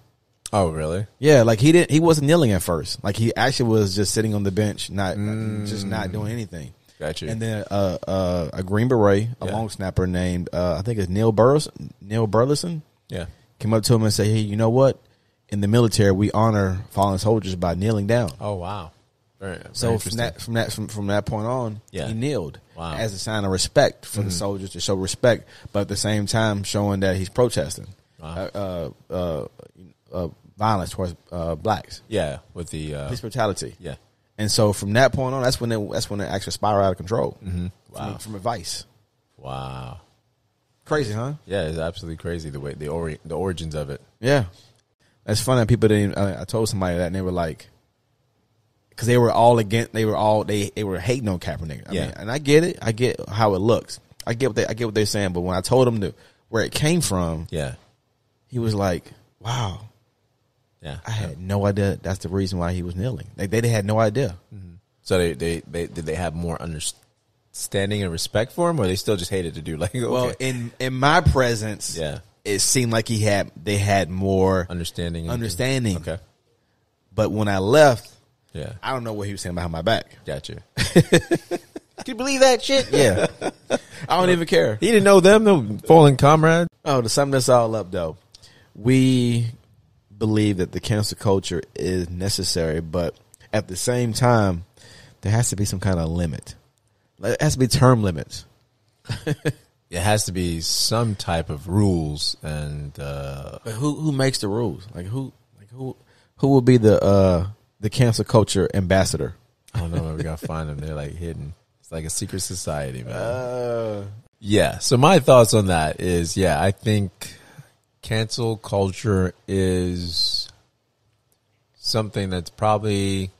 Oh, really? Yeah, like he didn't. He wasn't kneeling at first. Like he actually was just sitting on the bench, not mm. just not doing anything. Gotcha. And then uh, uh, a Green Beret, a yeah. long snapper named uh, I think it's Neil Burles, Neil Burleson. Yeah, came up to him and said, "Hey, you know what? In the military, we honor fallen soldiers by kneeling down." Oh, wow. Very, very so from that from that from, from that point on, yeah. he kneeled wow. as a sign of respect for mm-hmm. the soldiers to show respect, but at the same time showing that he's protesting wow. uh, uh, uh, violence towards uh, blacks. Yeah, with the uh, police brutality. Yeah, and so from that point on, that's when it, that's when it actually spiraled out of control. Mm-hmm. Wow, from, from a vice. Wow. Crazy, huh? Yeah, it's absolutely crazy the way the ori- the origins of it. Yeah. That's funny that people didn't, I, I told somebody that and they were like, because they were all against, they were all, they, they were hating on Kaepernick. I yeah. mean, and I get it. I get how it looks. I get what they, I get what they're saying. But when I told him to, where it came from, yeah, he was like, wow. Yeah. I had no idea that's the reason why he was kneeling. Like, they, they had no idea. Mm-hmm. So they, they, they, did they have more understanding and respect for him, or they still just hated the dude? Like, okay. Well, in, in my presence, yeah, it seemed like he had, they had more understanding. Understanding. Okay. But when I left, yeah, I don't know what he was saying behind my back. Gotcha. Can you believe that shit? Yeah. I don't even care. He didn't know them, the fallen comrades. Oh, to sum this all up, though, we believe that the cancel culture is necessary, but at the same time, there has to be some kind of limit. It has to be term limits. It has to be some type of rules, and uh, but who who makes the rules? Like who? Like who? Who will be the uh, the cancel culture ambassador? I don't know where we gotta find them. They're like hidden. It's like a secret society, man. Uh, yeah. So my thoughts on that is, yeah, I think cancel culture is something that's probably,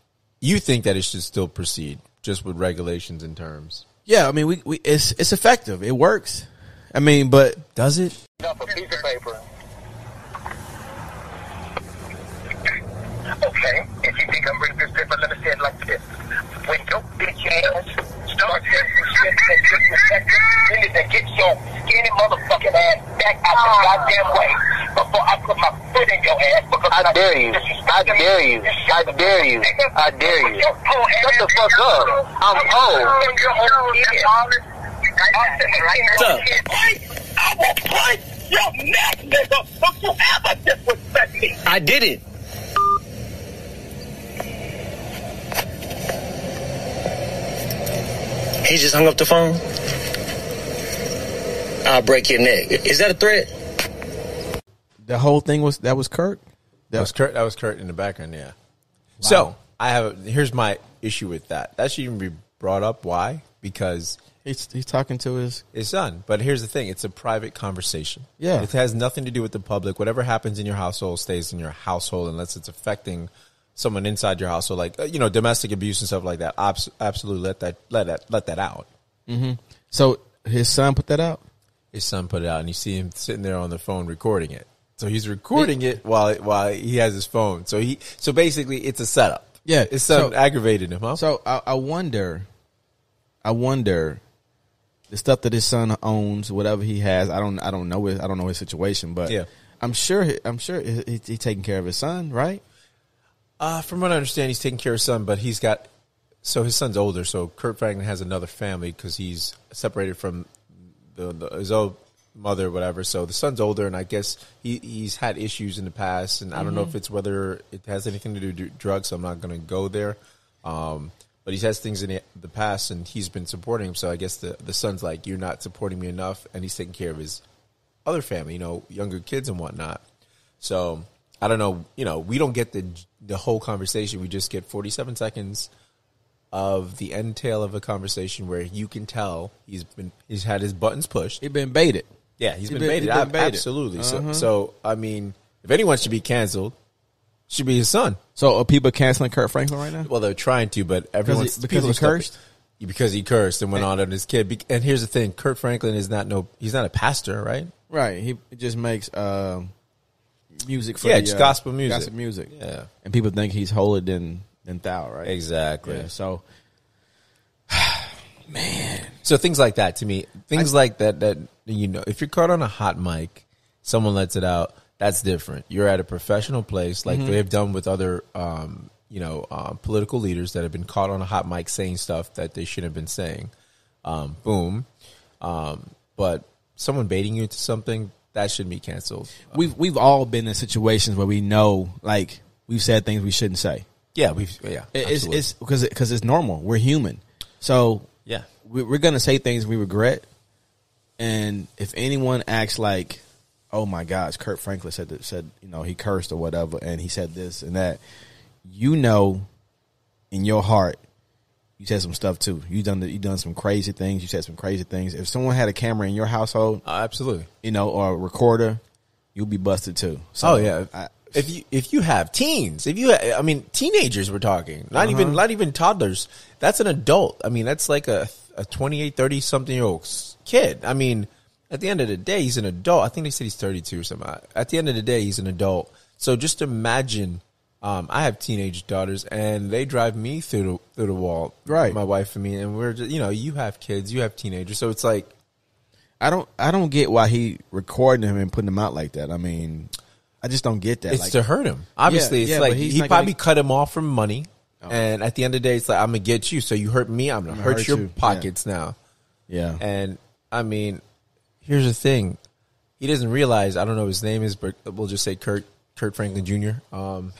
you think that it should still proceed just with regulations and terms. Yeah, I mean, we, we it's it's effective. It works. I mean, but does it? Up a piece of paper. Okay, if you think I'm reading this paper, let me say it like this. When your bitch ass starts disrespecting, then get your skinny motherfucking ass back out the goddamn way before I put my foot in your ass. Because I dare you. I dare you. I dare you. I dare you. Shut the fuck up. I'm old. I will punch your neck, nigga. Don't you ever disrespect me. I did it. He just hung up the phone. I'll break your neck. Is that a threat? The whole thing was, that was Kirk? That, that was Kirk. That was Kirk in the background, yeah. Wow. So, I have, here's my issue with that. That should even be brought up. Why? Because he's, he's talking to his... his son. But here's the thing. It's a private conversation. Yeah. It has nothing to do with the public. Whatever happens in your household stays in your household unless it's affecting someone inside your house, so like, you know, domestic abuse and stuff like that. Obs- absolutely, let that let that let that out. Mm-hmm. So his son put that out. His son put it out, and you see him sitting there on the phone recording it. So he's recording it while while he has his phone. So he so basically, it's a setup. Yeah, his son so, aggravated him. Huh? So I, I wonder, I wonder, the stuff that his son owns, whatever he has. I don't I don't know his, I don't know his situation, but yeah. I'm sure I'm sure he's he taking care of his son, right? Uh, from what I understand, he's taking care of his son, but he's got, so his son's older, so Kirk Franklin has another family because he's separated from the, the, his old mother or whatever, so the son's older, and I guess he, he's had issues in the past, and I don't mm-hmm. know if it's whether it has anything to do with drugs, so I'm not going to go there, um, but he has things in the, the past, and he's been supporting him, so I guess the, the son's like, you're not supporting me enough, and he's taking care of his other family, you know, younger kids and whatnot, so... I don't know, you know, we don't get the the whole conversation. We just get forty-seven seconds of the end tail of a conversation where you can tell he's been he's had his buttons pushed. He's been baited. Yeah, he's, he's been, been baited. He's been baited. Absolutely. Uh-huh. So, so, I mean, if anyone should be canceled, it should be his son. So are people canceling Kirk Franklin right now? Well, they're trying to, but everyone's... He, because he cursed? Because he cursed and went and, on on his kid. And here's the thing, Kirk Franklin is not no... He's not a pastor, right? Right. He just makes... Um, music for yeah, the, it's uh, gospel music. Gospel music. Yeah. And people think he's holier than than thou, right? Exactly. Yeah, so man. So things like that to me, things I, like that that you know, if you're caught on a hot mic, someone lets it out, that's different. You're at a professional place like mm-hmm. they've done with other um, you know, um, political leaders that have been caught on a hot mic saying stuff that they shouldn't have been saying. Um, boom. Um, but someone baiting you into something that shouldn't be canceled. We've we've all been in situations where we know, like, we've said things we shouldn't say. Yeah, we've yeah. It's it's because because it's normal. We're human, so yeah, we, we're gonna say things we regret. And if anyone acts like, oh my gosh, Kirk Franklin said that, said you know he cursed or whatever, and he said this and that, you know, in your heart, you said some stuff too. You done the, you done some crazy things. You said some crazy things. If someone had a camera in your household, uh, absolutely, you know, or a recorder, you'll be busted too. So, oh yeah. I, if you if you have teens, if you I mean teenagers, we're talking not uh-huh. even not even toddlers. That's an adult. I mean, that's like a a twenty-eight, thirty something year old kid. I mean, at the end of the day, he's an adult. I think they said he's thirty-two or something. At the end of the day, he's an adult. So just imagine. Um, I have teenage daughters, and they drive me through the, through the wall. Right, my wife and me, and we're just, you know, you have kids, you have teenagers, so it's like, I don't, I don't get why he recording him and putting him out like that. I mean, I just don't get that. It's like, to hurt him, obviously. Yeah, it's yeah, like he probably gonna... cut him off from money, oh. and at the end of the day, it's like, I'm gonna get you. So you hurt me, I'm gonna, I'm gonna hurt, hurt your you. pockets yeah. now. Yeah, and I mean, here's the thing: he doesn't realize. I don't know what his name is, but we'll just say Kirk. Kirk Franklin Junior Um,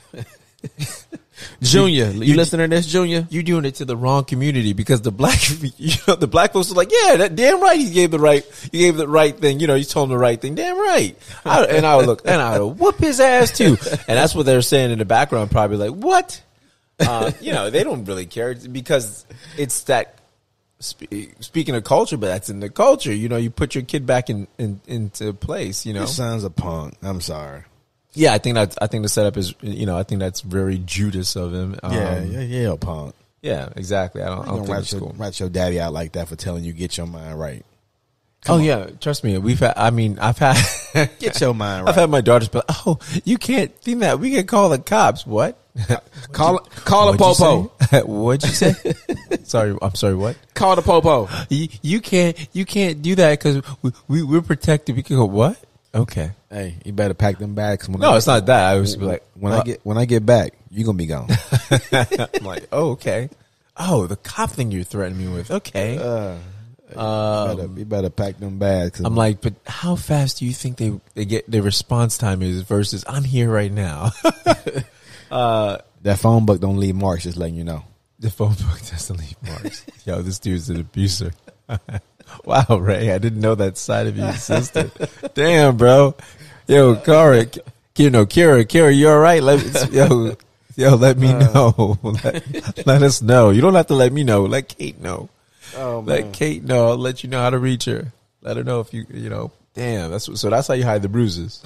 Junior, you, you listening to this, Junior? You doing it to the wrong community, because the black, you know, the black folks are like, yeah, that damn right, he gave the right, he gave the right thing, you know, he told him the right thing, damn right. I, and I would look, and I would whoop his ass too, and that's what they're saying in the background, probably like, what? Uh, you know, they don't really care because it's that. Speaking of culture, but that's in the culture, you know, you put your kid back in, in into place, you know. Your son's a punk. I'm sorry. Yeah, I think that I think the setup is, you know, I think that's very Judas of him. Um, yeah, yeah, yeah, punk. Yeah, exactly. I don't, I don't think it's cool. Write your daddy out like that for telling you get your mind right. Come oh on. Yeah, trust me. We've had. I mean, I've had get your mind right. I've had my daughters, but oh, you can't think that. We can call the cops. What? call you, call a popo. What'd you say? Sorry, I'm sorry. What? Call the popo. You, you can't you can't do that because we, we we're protected. We can go what? Okay. Hey, you better pack them bags. When no, I, it's not that. I was when, like, when uh, I get when I get back, you're gonna be gone. I'm like, oh, okay. Oh, the cop thing you threatened me with. Okay. Uh, um, you, better, you better pack them bags. I'm like, but how fast do you think they they get their response time is versus I'm here right now? uh, that phone book don't leave marks. Just letting you know, the phone book doesn't leave marks. Yo, this dude's an abuser. Wow, Ray, I didn't know that side of you existed. Damn, bro. Yo, Kara, you know, Kira, Kira, you all right? Let me, yo, yo, let me know. Let, let us know. You don't have to let me know. Let Kate know. Oh, man. Let Kate know. I'll let you know how to reach her. Let her know if you, you know. Damn, that's so that's how you hide the bruises.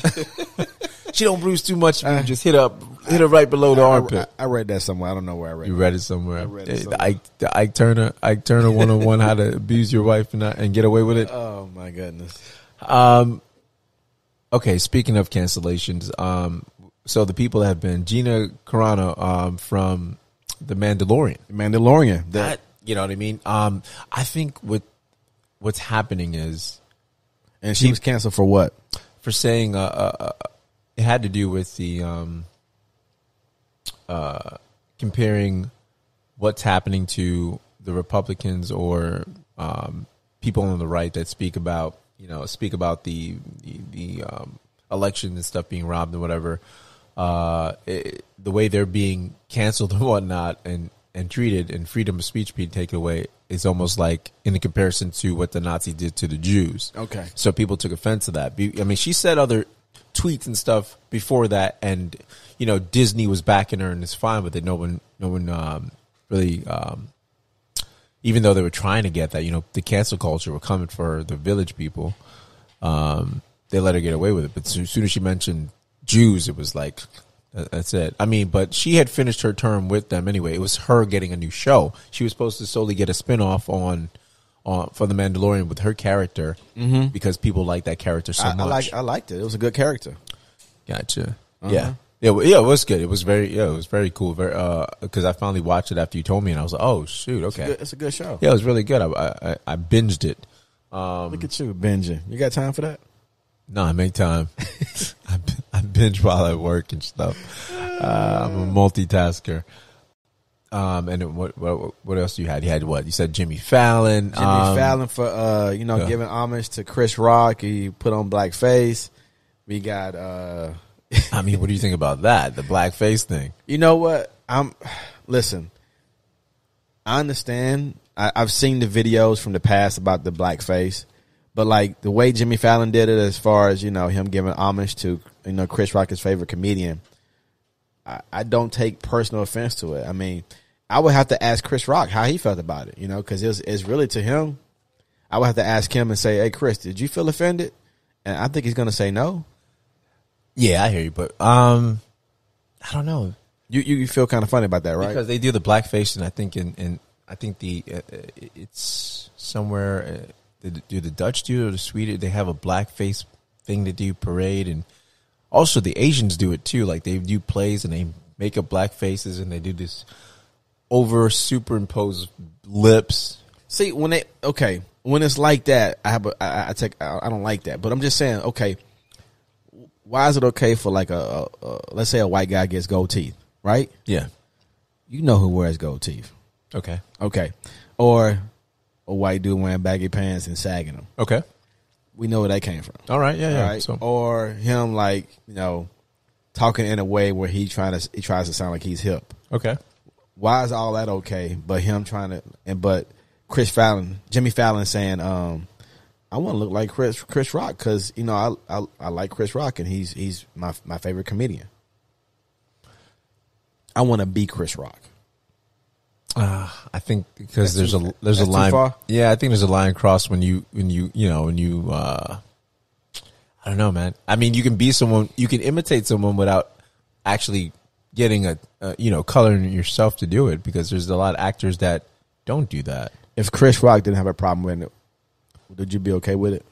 She don't bruise too much. I, just hit up, hit her right below I, the armpit. I, I read that somewhere. I don't know where I read. You read it somewhere. I read it somewhere. The Ike, the Ike Turner, Ike Turner one on one, how to abuse your wife and not, and get away with it. Oh my goodness. Um, okay. Speaking of cancellations, um, so the people have been Gina Carano, um, from The Mandalorian. The Mandalorian. That, that you know what I mean. Um, I think what what's happening is, and she, she was canceled for what? For saying uh. uh, uh it had to do with the um, uh, comparing what's happening to the Republicans or um, people on the right that speak about, you know, speak about the the, the um, election and stuff being robbed and whatever. Uh, it, the way they're being canceled and whatnot, and and treated, and freedom of speech being taken away is almost like in the comparison to what the Nazi did to the Jews. Okay, so people took offense to that. I mean, she said other tweets and stuff before that, and you know, Disney was backing her and it's fine with it. No one, no one um, really, um, even though they were trying to get that, you know, the cancel culture were coming for the village people. Um, they let her get away with it, but as soon as she mentioned Jews, it was like that's it. I mean, but she had finished her term with them anyway. It was her getting a new show. She was supposed to solely get a spinoff on. Uh, for The Mandalorian with her character, mm-hmm. because people like that character so I, much. I, like, I liked it. It was a good character. Gotcha. Uh-huh. Yeah, yeah, yeah. It was good. It was very, yeah, it was very cool. Very, because uh, I finally watched it after you told me, and I was like, oh shoot, okay, it's a good, it's a good show. Yeah, it was really good. I, I, I binged it. Um, Look at you binging. You got time for that? No, nah, I make time. I, I binge while I work and stuff. Uh, I'm a multitasker. Um and what what what else you had? You had what? You said Jimmy Fallon. Jimmy um, Fallon for uh you know yeah. giving homage to Chris Rock. He put on blackface. We got uh I mean, what do you think about that? The blackface thing. You know what? I'm listen. I understand. I, I've seen the videos from the past about the blackface, but like the way Jimmy Fallon did it, as far as you know, him giving homage to you know Chris Rock, his favorite comedian. I, I don't take personal offense to it. I mean. I would have to ask Chris Rock how he felt about it, you know, because it's it's really to him. I would have to ask him and say, "Hey, Chris, did you feel offended?" And I think he's going to say no. Yeah, I hear you, but um, I don't know. You you feel kind of funny about that, right? Because they do the blackface, and I think in, in I think the uh, it's somewhere. Uh, they do the Dutch do it or the Swedish? They have a blackface thing to do parade, and also the Asians do it too. Like they do plays and they make up black faces and they do this over superimposed lips. See when they okay when it's like that, I have a, I, I take I, I don't like that. But I'm just saying, okay, why is it okay for like a, a, a let's say a white guy gets gold teeth, right? Yeah, you know who wears gold teeth? Okay, okay, or a white dude wearing baggy pants and sagging them. Okay. We know where that came from. All right, yeah, yeah. Right? So. Or him, like, you know, talking in a way where he trying to he tries to sound like he's hip. Okay. Why is all that okay? But him trying to and but Chris Fallon, Jimmy Fallon saying, um, I want to look like Chris Chris Rock because you know I, I I like Chris Rock and he's he's my my favorite comedian. I want to be Chris Rock. Uh, I think because that's there's too, a there's a line. Too far? Yeah, I think there's a line crossed when you when you you know when you. Uh, I don't know, man. I mean, you can be someone, you can imitate someone without actually getting a, a you know coloring yourself to do it because there's a lot of actors that don't do that. If Chris Rock didn't have a problem with it, would you be okay with it?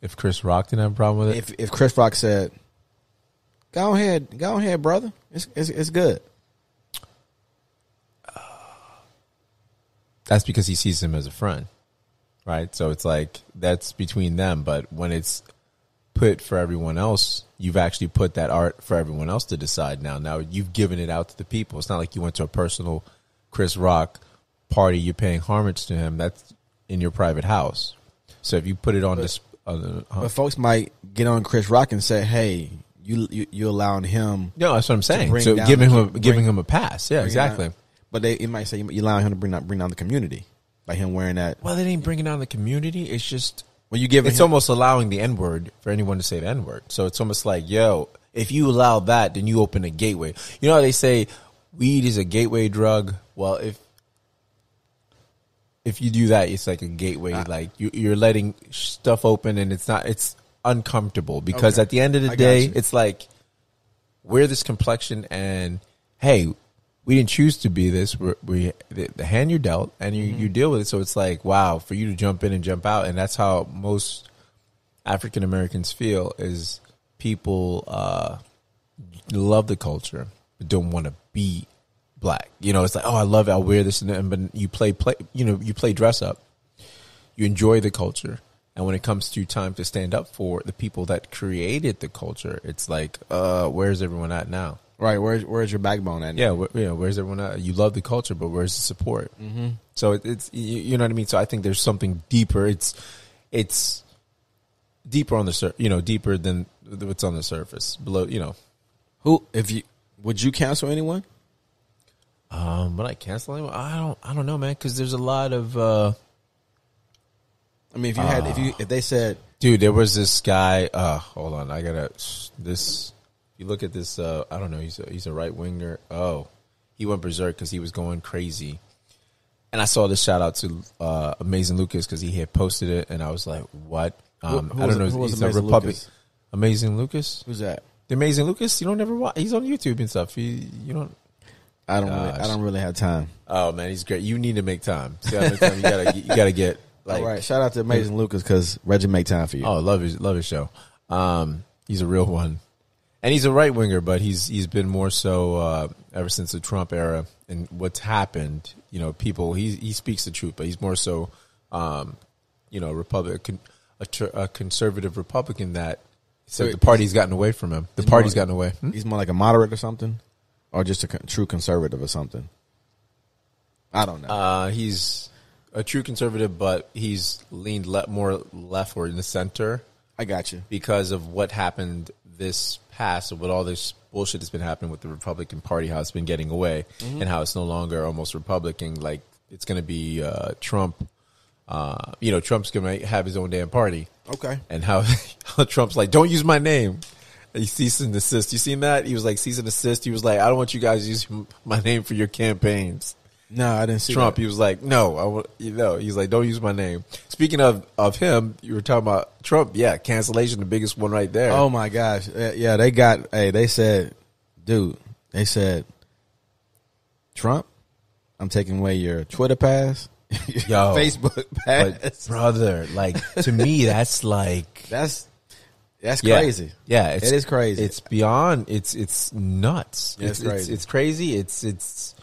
If Chris Rock didn't have a problem with it, if if Chris Rock said, "Go ahead, go ahead, brother, it's it's, it's good." That's because he sees him as a friend, right? So it's like that's between them. But when it's put for everyone else, you've actually put that art for everyone else to decide now. Now you've given it out to the people. It's not like you went to a personal Chris Rock party. You're paying homage to him. That's in your private house. So if you put it on this, uh, but folks might get on Chris Rock and say, "Hey, you you you allowing him?" No, that's what I'm saying. So giving him a, giving him a pass. Yeah, exactly. But they, it might say you allowing him to bring down, bring down the community by him wearing that. Well, it ain't bringing down the community. It's just when you give. It's him, almost allowing the N word for anyone to say the N word. So it's almost like, yo, if you allow that, then you open a gateway. You know how they say weed is a gateway drug. Well, if if you do that, it's like a gateway. Uh, like you, you're letting stuff open, and it's not. It's uncomfortable because okay. at the end of the I day, it's like we're this complexion, and hey. We didn't choose to be this. We're, we the hand you're dealt, and you, mm-hmm. you deal with it. So it's like, wow, for you to jump in and jump out, and that's how most African Americans feel: is people uh, love the culture, but don't want to be black. You know, it's like, oh, I love it. I wear this, and that. But you play, play, you know, you play dress up. You enjoy the culture, and when it comes to time to stand up for the people that created the culture, it's like, uh, where's everyone at now? Right, where's where's your backbone at? Yeah, where, you know, where's everyone at? You love the culture, but where's the support? Mm-hmm. So it, it's you, you know what I mean. So I think there's something deeper. It's it's deeper on the sur- you know deeper than what's on the surface below. You know, who if you would you cancel anyone? Um, would I cancel anyone? I don't I don't know, man. Because there's a lot of. Uh, I mean, if you uh, had if you if they said, dude, there was this guy. Uh, hold on, I gotta this. You look at this, uh, I don't know, he's a, he's a right-winger. Oh, he went berserk because he was going crazy. And I saw this shout-out to uh, Amazing Lucas because he had posted it, and I was like, what? Um, who, who I don't was, know. Who he's was a Republican. Amazing Lucas? Who's that? The Amazing Lucas? You don't ever watch. He's on YouTube and stuff. He, you don't. I don't, really, I don't really have time. Oh, man, he's great. You need to make time. See how much time you got you to get. Like, all right, shout-out to Amazing hey. Lucas because Reggie make time for you. Oh, love his, love his show. Um, he's a real one. And he's a right winger, but he's he's been more so uh, ever since the Trump era and what's happened. You know, people he he speaks the truth, but he's more so, um, you know, Republican, a, a conservative Republican that so the party's gotten away from him. The party's more, gotten away. Hmm? He's more like a moderate or something, or just a con- true conservative or something. I don't know. Uh, he's a true conservative, but he's leaned le- more left or in the center. I got you because of what happened. This past with all this bullshit that's been happening with the Republican Party, how it's been getting away, mm-hmm. and how it's no longer almost Republican. Like it's going to be uh, Trump. Uh, you know, Trump's going to have his own damn party. Okay. And how, how Trump's like, don't use my name. He cease and desist. You seen that? He was like cease and desist. He was like, I don't want you guys using my name for your campaigns. No, I didn't see Trump. That. He was like, no, I will, you know, he's like, don't use my name. Speaking of, of him, you were talking about Trump. Yeah, cancellation, the biggest one right there. Oh, my gosh. Yeah, they got, hey, they said, dude, they said, Trump, I'm taking away your Twitter pass, yo, Facebook pass. Like, brother, like, to me, that's like. That's. That's crazy. Yeah, yeah, it's, it is crazy. It's beyond. It's it's nuts. Yeah, it's, it's, crazy. It's, it's crazy. It's it's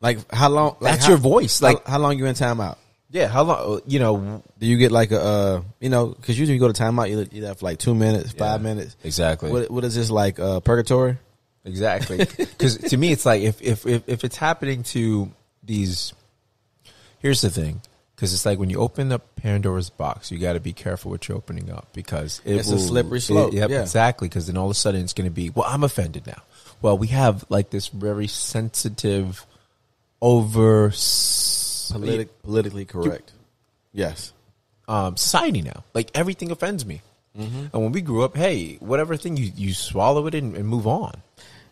like how long? Like that's how, your voice. Like how, how long you in timeout? Yeah, how long? You know, do you get like a uh, you know? Because usually you go to timeout, you you have for like two minutes, yeah, five minutes. Exactly. What, what is this like? Uh, purgatory. Exactly. Because to me, it's like if, if if if it's happening to these. Here's the thing. Because it's like when you open up Pandora's box, you got to be careful what you're opening up because it it's will, a slippery slope. It, yep, yeah. Exactly. Because then all of a sudden it's going to be, well, I'm offended now. Well, we have like this very sensitive, over Politic, politically correct, you, yes, um, society now. Like everything offends me. Mm-hmm. And when we grew up, hey, whatever thing you you swallow it and, and move on.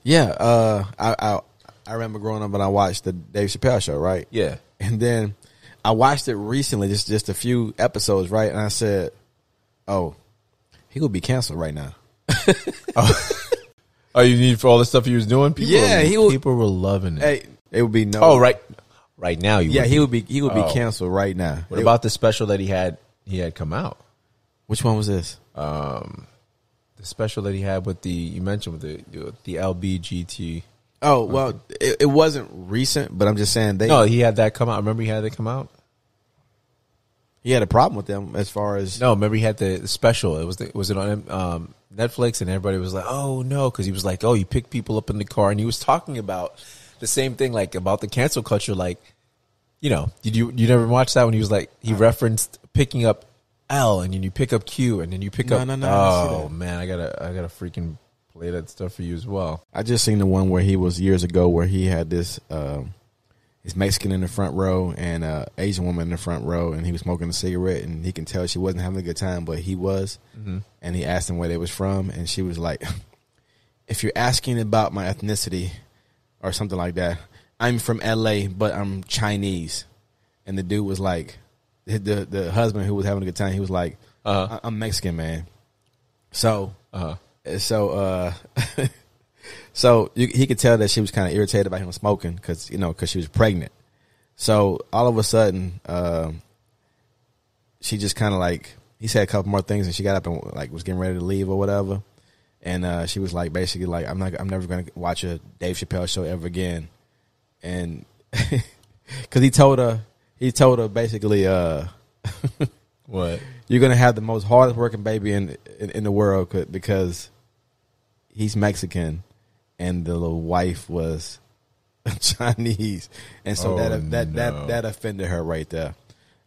Yeah, uh, I, I I remember growing up and I watched the Dave Chappelle show, right? Yeah, and then. I watched it recently, just just a few episodes, right? And I said, "Oh, he could be canceled right now." oh. oh, you need for all the stuff he was doing? People yeah, were, he was, people were loving it. Hey, it would be no. Oh, right, right now, you yeah, would he be, would be he would oh. be canceled right now. What it, about the special that he had? He had come out. Which one was this? Um, the special that he had with the you mentioned with the with the L B G T. Oh, well, it, it wasn't recent, but I'm just saying they... No, he had that come out. Remember he had it come out? He had a problem with them as far as... No, remember he had the special. It was the, was it on um, Netflix, and everybody was like, oh, no, because he was like, oh, you pick people up in the car, and he was talking about the same thing, like, about the cancel culture, like, you know, did you you never watch that when he was like, he referenced picking up L, and then you pick up Q, and then you pick no, up... No, no, no. Oh, I man, I gotta, I gotta freaking... play that stuff for you as well. I just seen the one where he was years ago where he had this um, his Mexican in the front row and uh Asian woman in the front row, and he was smoking a cigarette, and he can tell she wasn't having a good time, but he was. Mm-hmm. And he asked him where they was from, and she was like, if you're asking about my ethnicity or something like that, I'm from L A, but I'm Chinese. And the dude was like, the the husband who was having a good time, he was like, uh-huh. I'm Mexican, man. So uh-huh. So, uh, so you, he could tell that she was kind of irritated by him smoking because, you know, because she was pregnant. So all of a sudden, uh, she just kind of like, he said a couple more things, and she got up and like was getting ready to leave or whatever. And uh, she was like, basically like, I'm not, I'm never going to watch a Dave Chappelle show ever again. And because he told her, he told her basically, uh, what? You're going to have the most hardest working baby in, in, in the world because he's Mexican and the little wife was Chinese. And so oh, that, that, no. that, that offended her right there.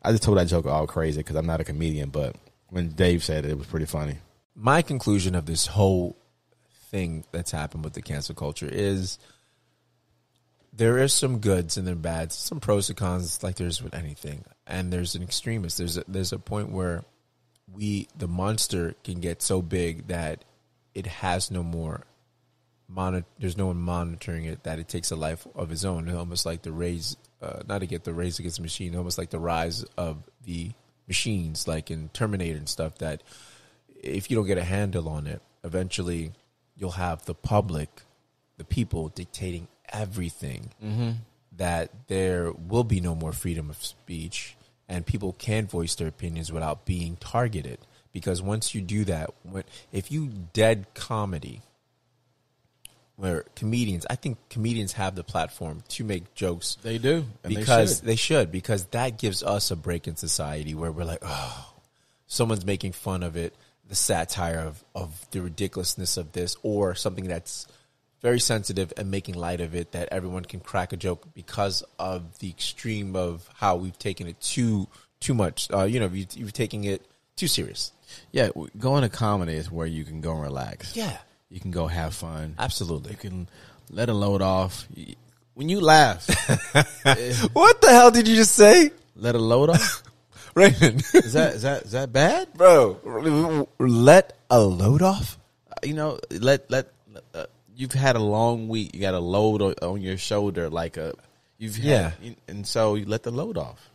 I just told that joke all crazy because I'm not a comedian, but when Dave said it, it was pretty funny. My conclusion of this whole thing that's happened with the cancel culture is there is some goods and there are bads, some pros and cons like there's with anything. And there's an extremist. There's a, there's a point where we, the monster can get so big that it has no more, monitor, there's no one monitoring it, that it takes a life of its own. It's almost like the raise, uh, not to get the race against the machine, almost like the rise of the machines, like in Terminator and stuff, that if you don't get a handle on it, eventually you'll have the public, the people dictating everything. Mm-hmm. That there will be no more freedom of speech, and people can voice their opinions without being targeted. Because once you do that, when, if you dead comedy, where comedians, I think comedians have the platform to make jokes. They do. And because they should. they should, because that gives us a break in society where we're like, oh, someone's making fun of it, the satire of, of the ridiculousness of this, or something that's very sensitive and making light of it that everyone can crack a joke because of the extreme of how we've taken it too too much. Uh, you know, you, you're taking it too serious. Yeah, going to comedy is where you can go and relax. Yeah. You can go have fun. Absolutely. You can let it load off. When you laugh. What the hell did you just say? Let it load off? Raymond. is, that, is, that, is that bad? Bro, let a load off? Uh, you know, let... let uh, you've had a long week. You got a load on, on your shoulder, like a You've yeah. had, and so you let the load off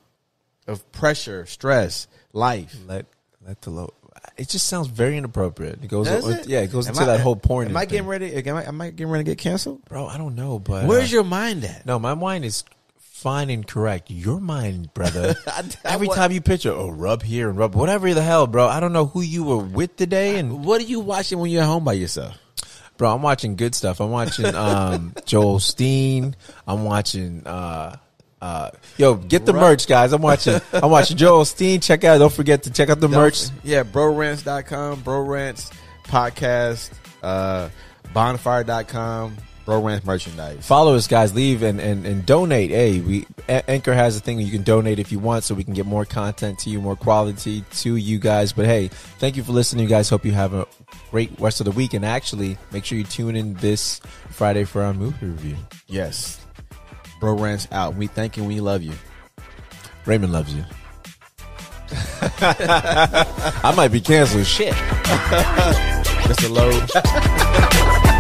of pressure, stress, life. Let let the load. It just sounds very inappropriate. It goes, Does it? yeah, it goes am into I, that whole porn. Am I getting thing. ready? Am I, am I getting ready to get canceled, bro? I don't know, but where's uh, your mind at? No, my mind is fine and correct. Your mind, brother. I, I Every want, time you picture, oh, rub here and rub whatever the hell, bro. I don't know who you were with today, and what are you watching when you're home by yourself? Bro, I'm watching good stuff. I'm watching um, Joel Stein. I'm watching. Uh, uh, yo, get the merch, guys. I'm watching. I'm watching Joel Stein. Check out. Don't forget to check out the merch. Yeah, bro rants dot com, Bro-Rants podcast, uh, bonfire dot com, Bro-Rants merchandise. Follow us, guys. Leave and, and, and donate. Hey, we Anchor has a thing where you can donate if you want, so we can get more content to you, more quality to you guys. But hey, thank you for listening, you guys. Hope you have a great rest of the week, and actually make sure you tune in this Friday for our movie review. Yes. Bro Rants out. We thank you. We love you. Raymond loves you. I might be canceled. Shit. Mister Lowe.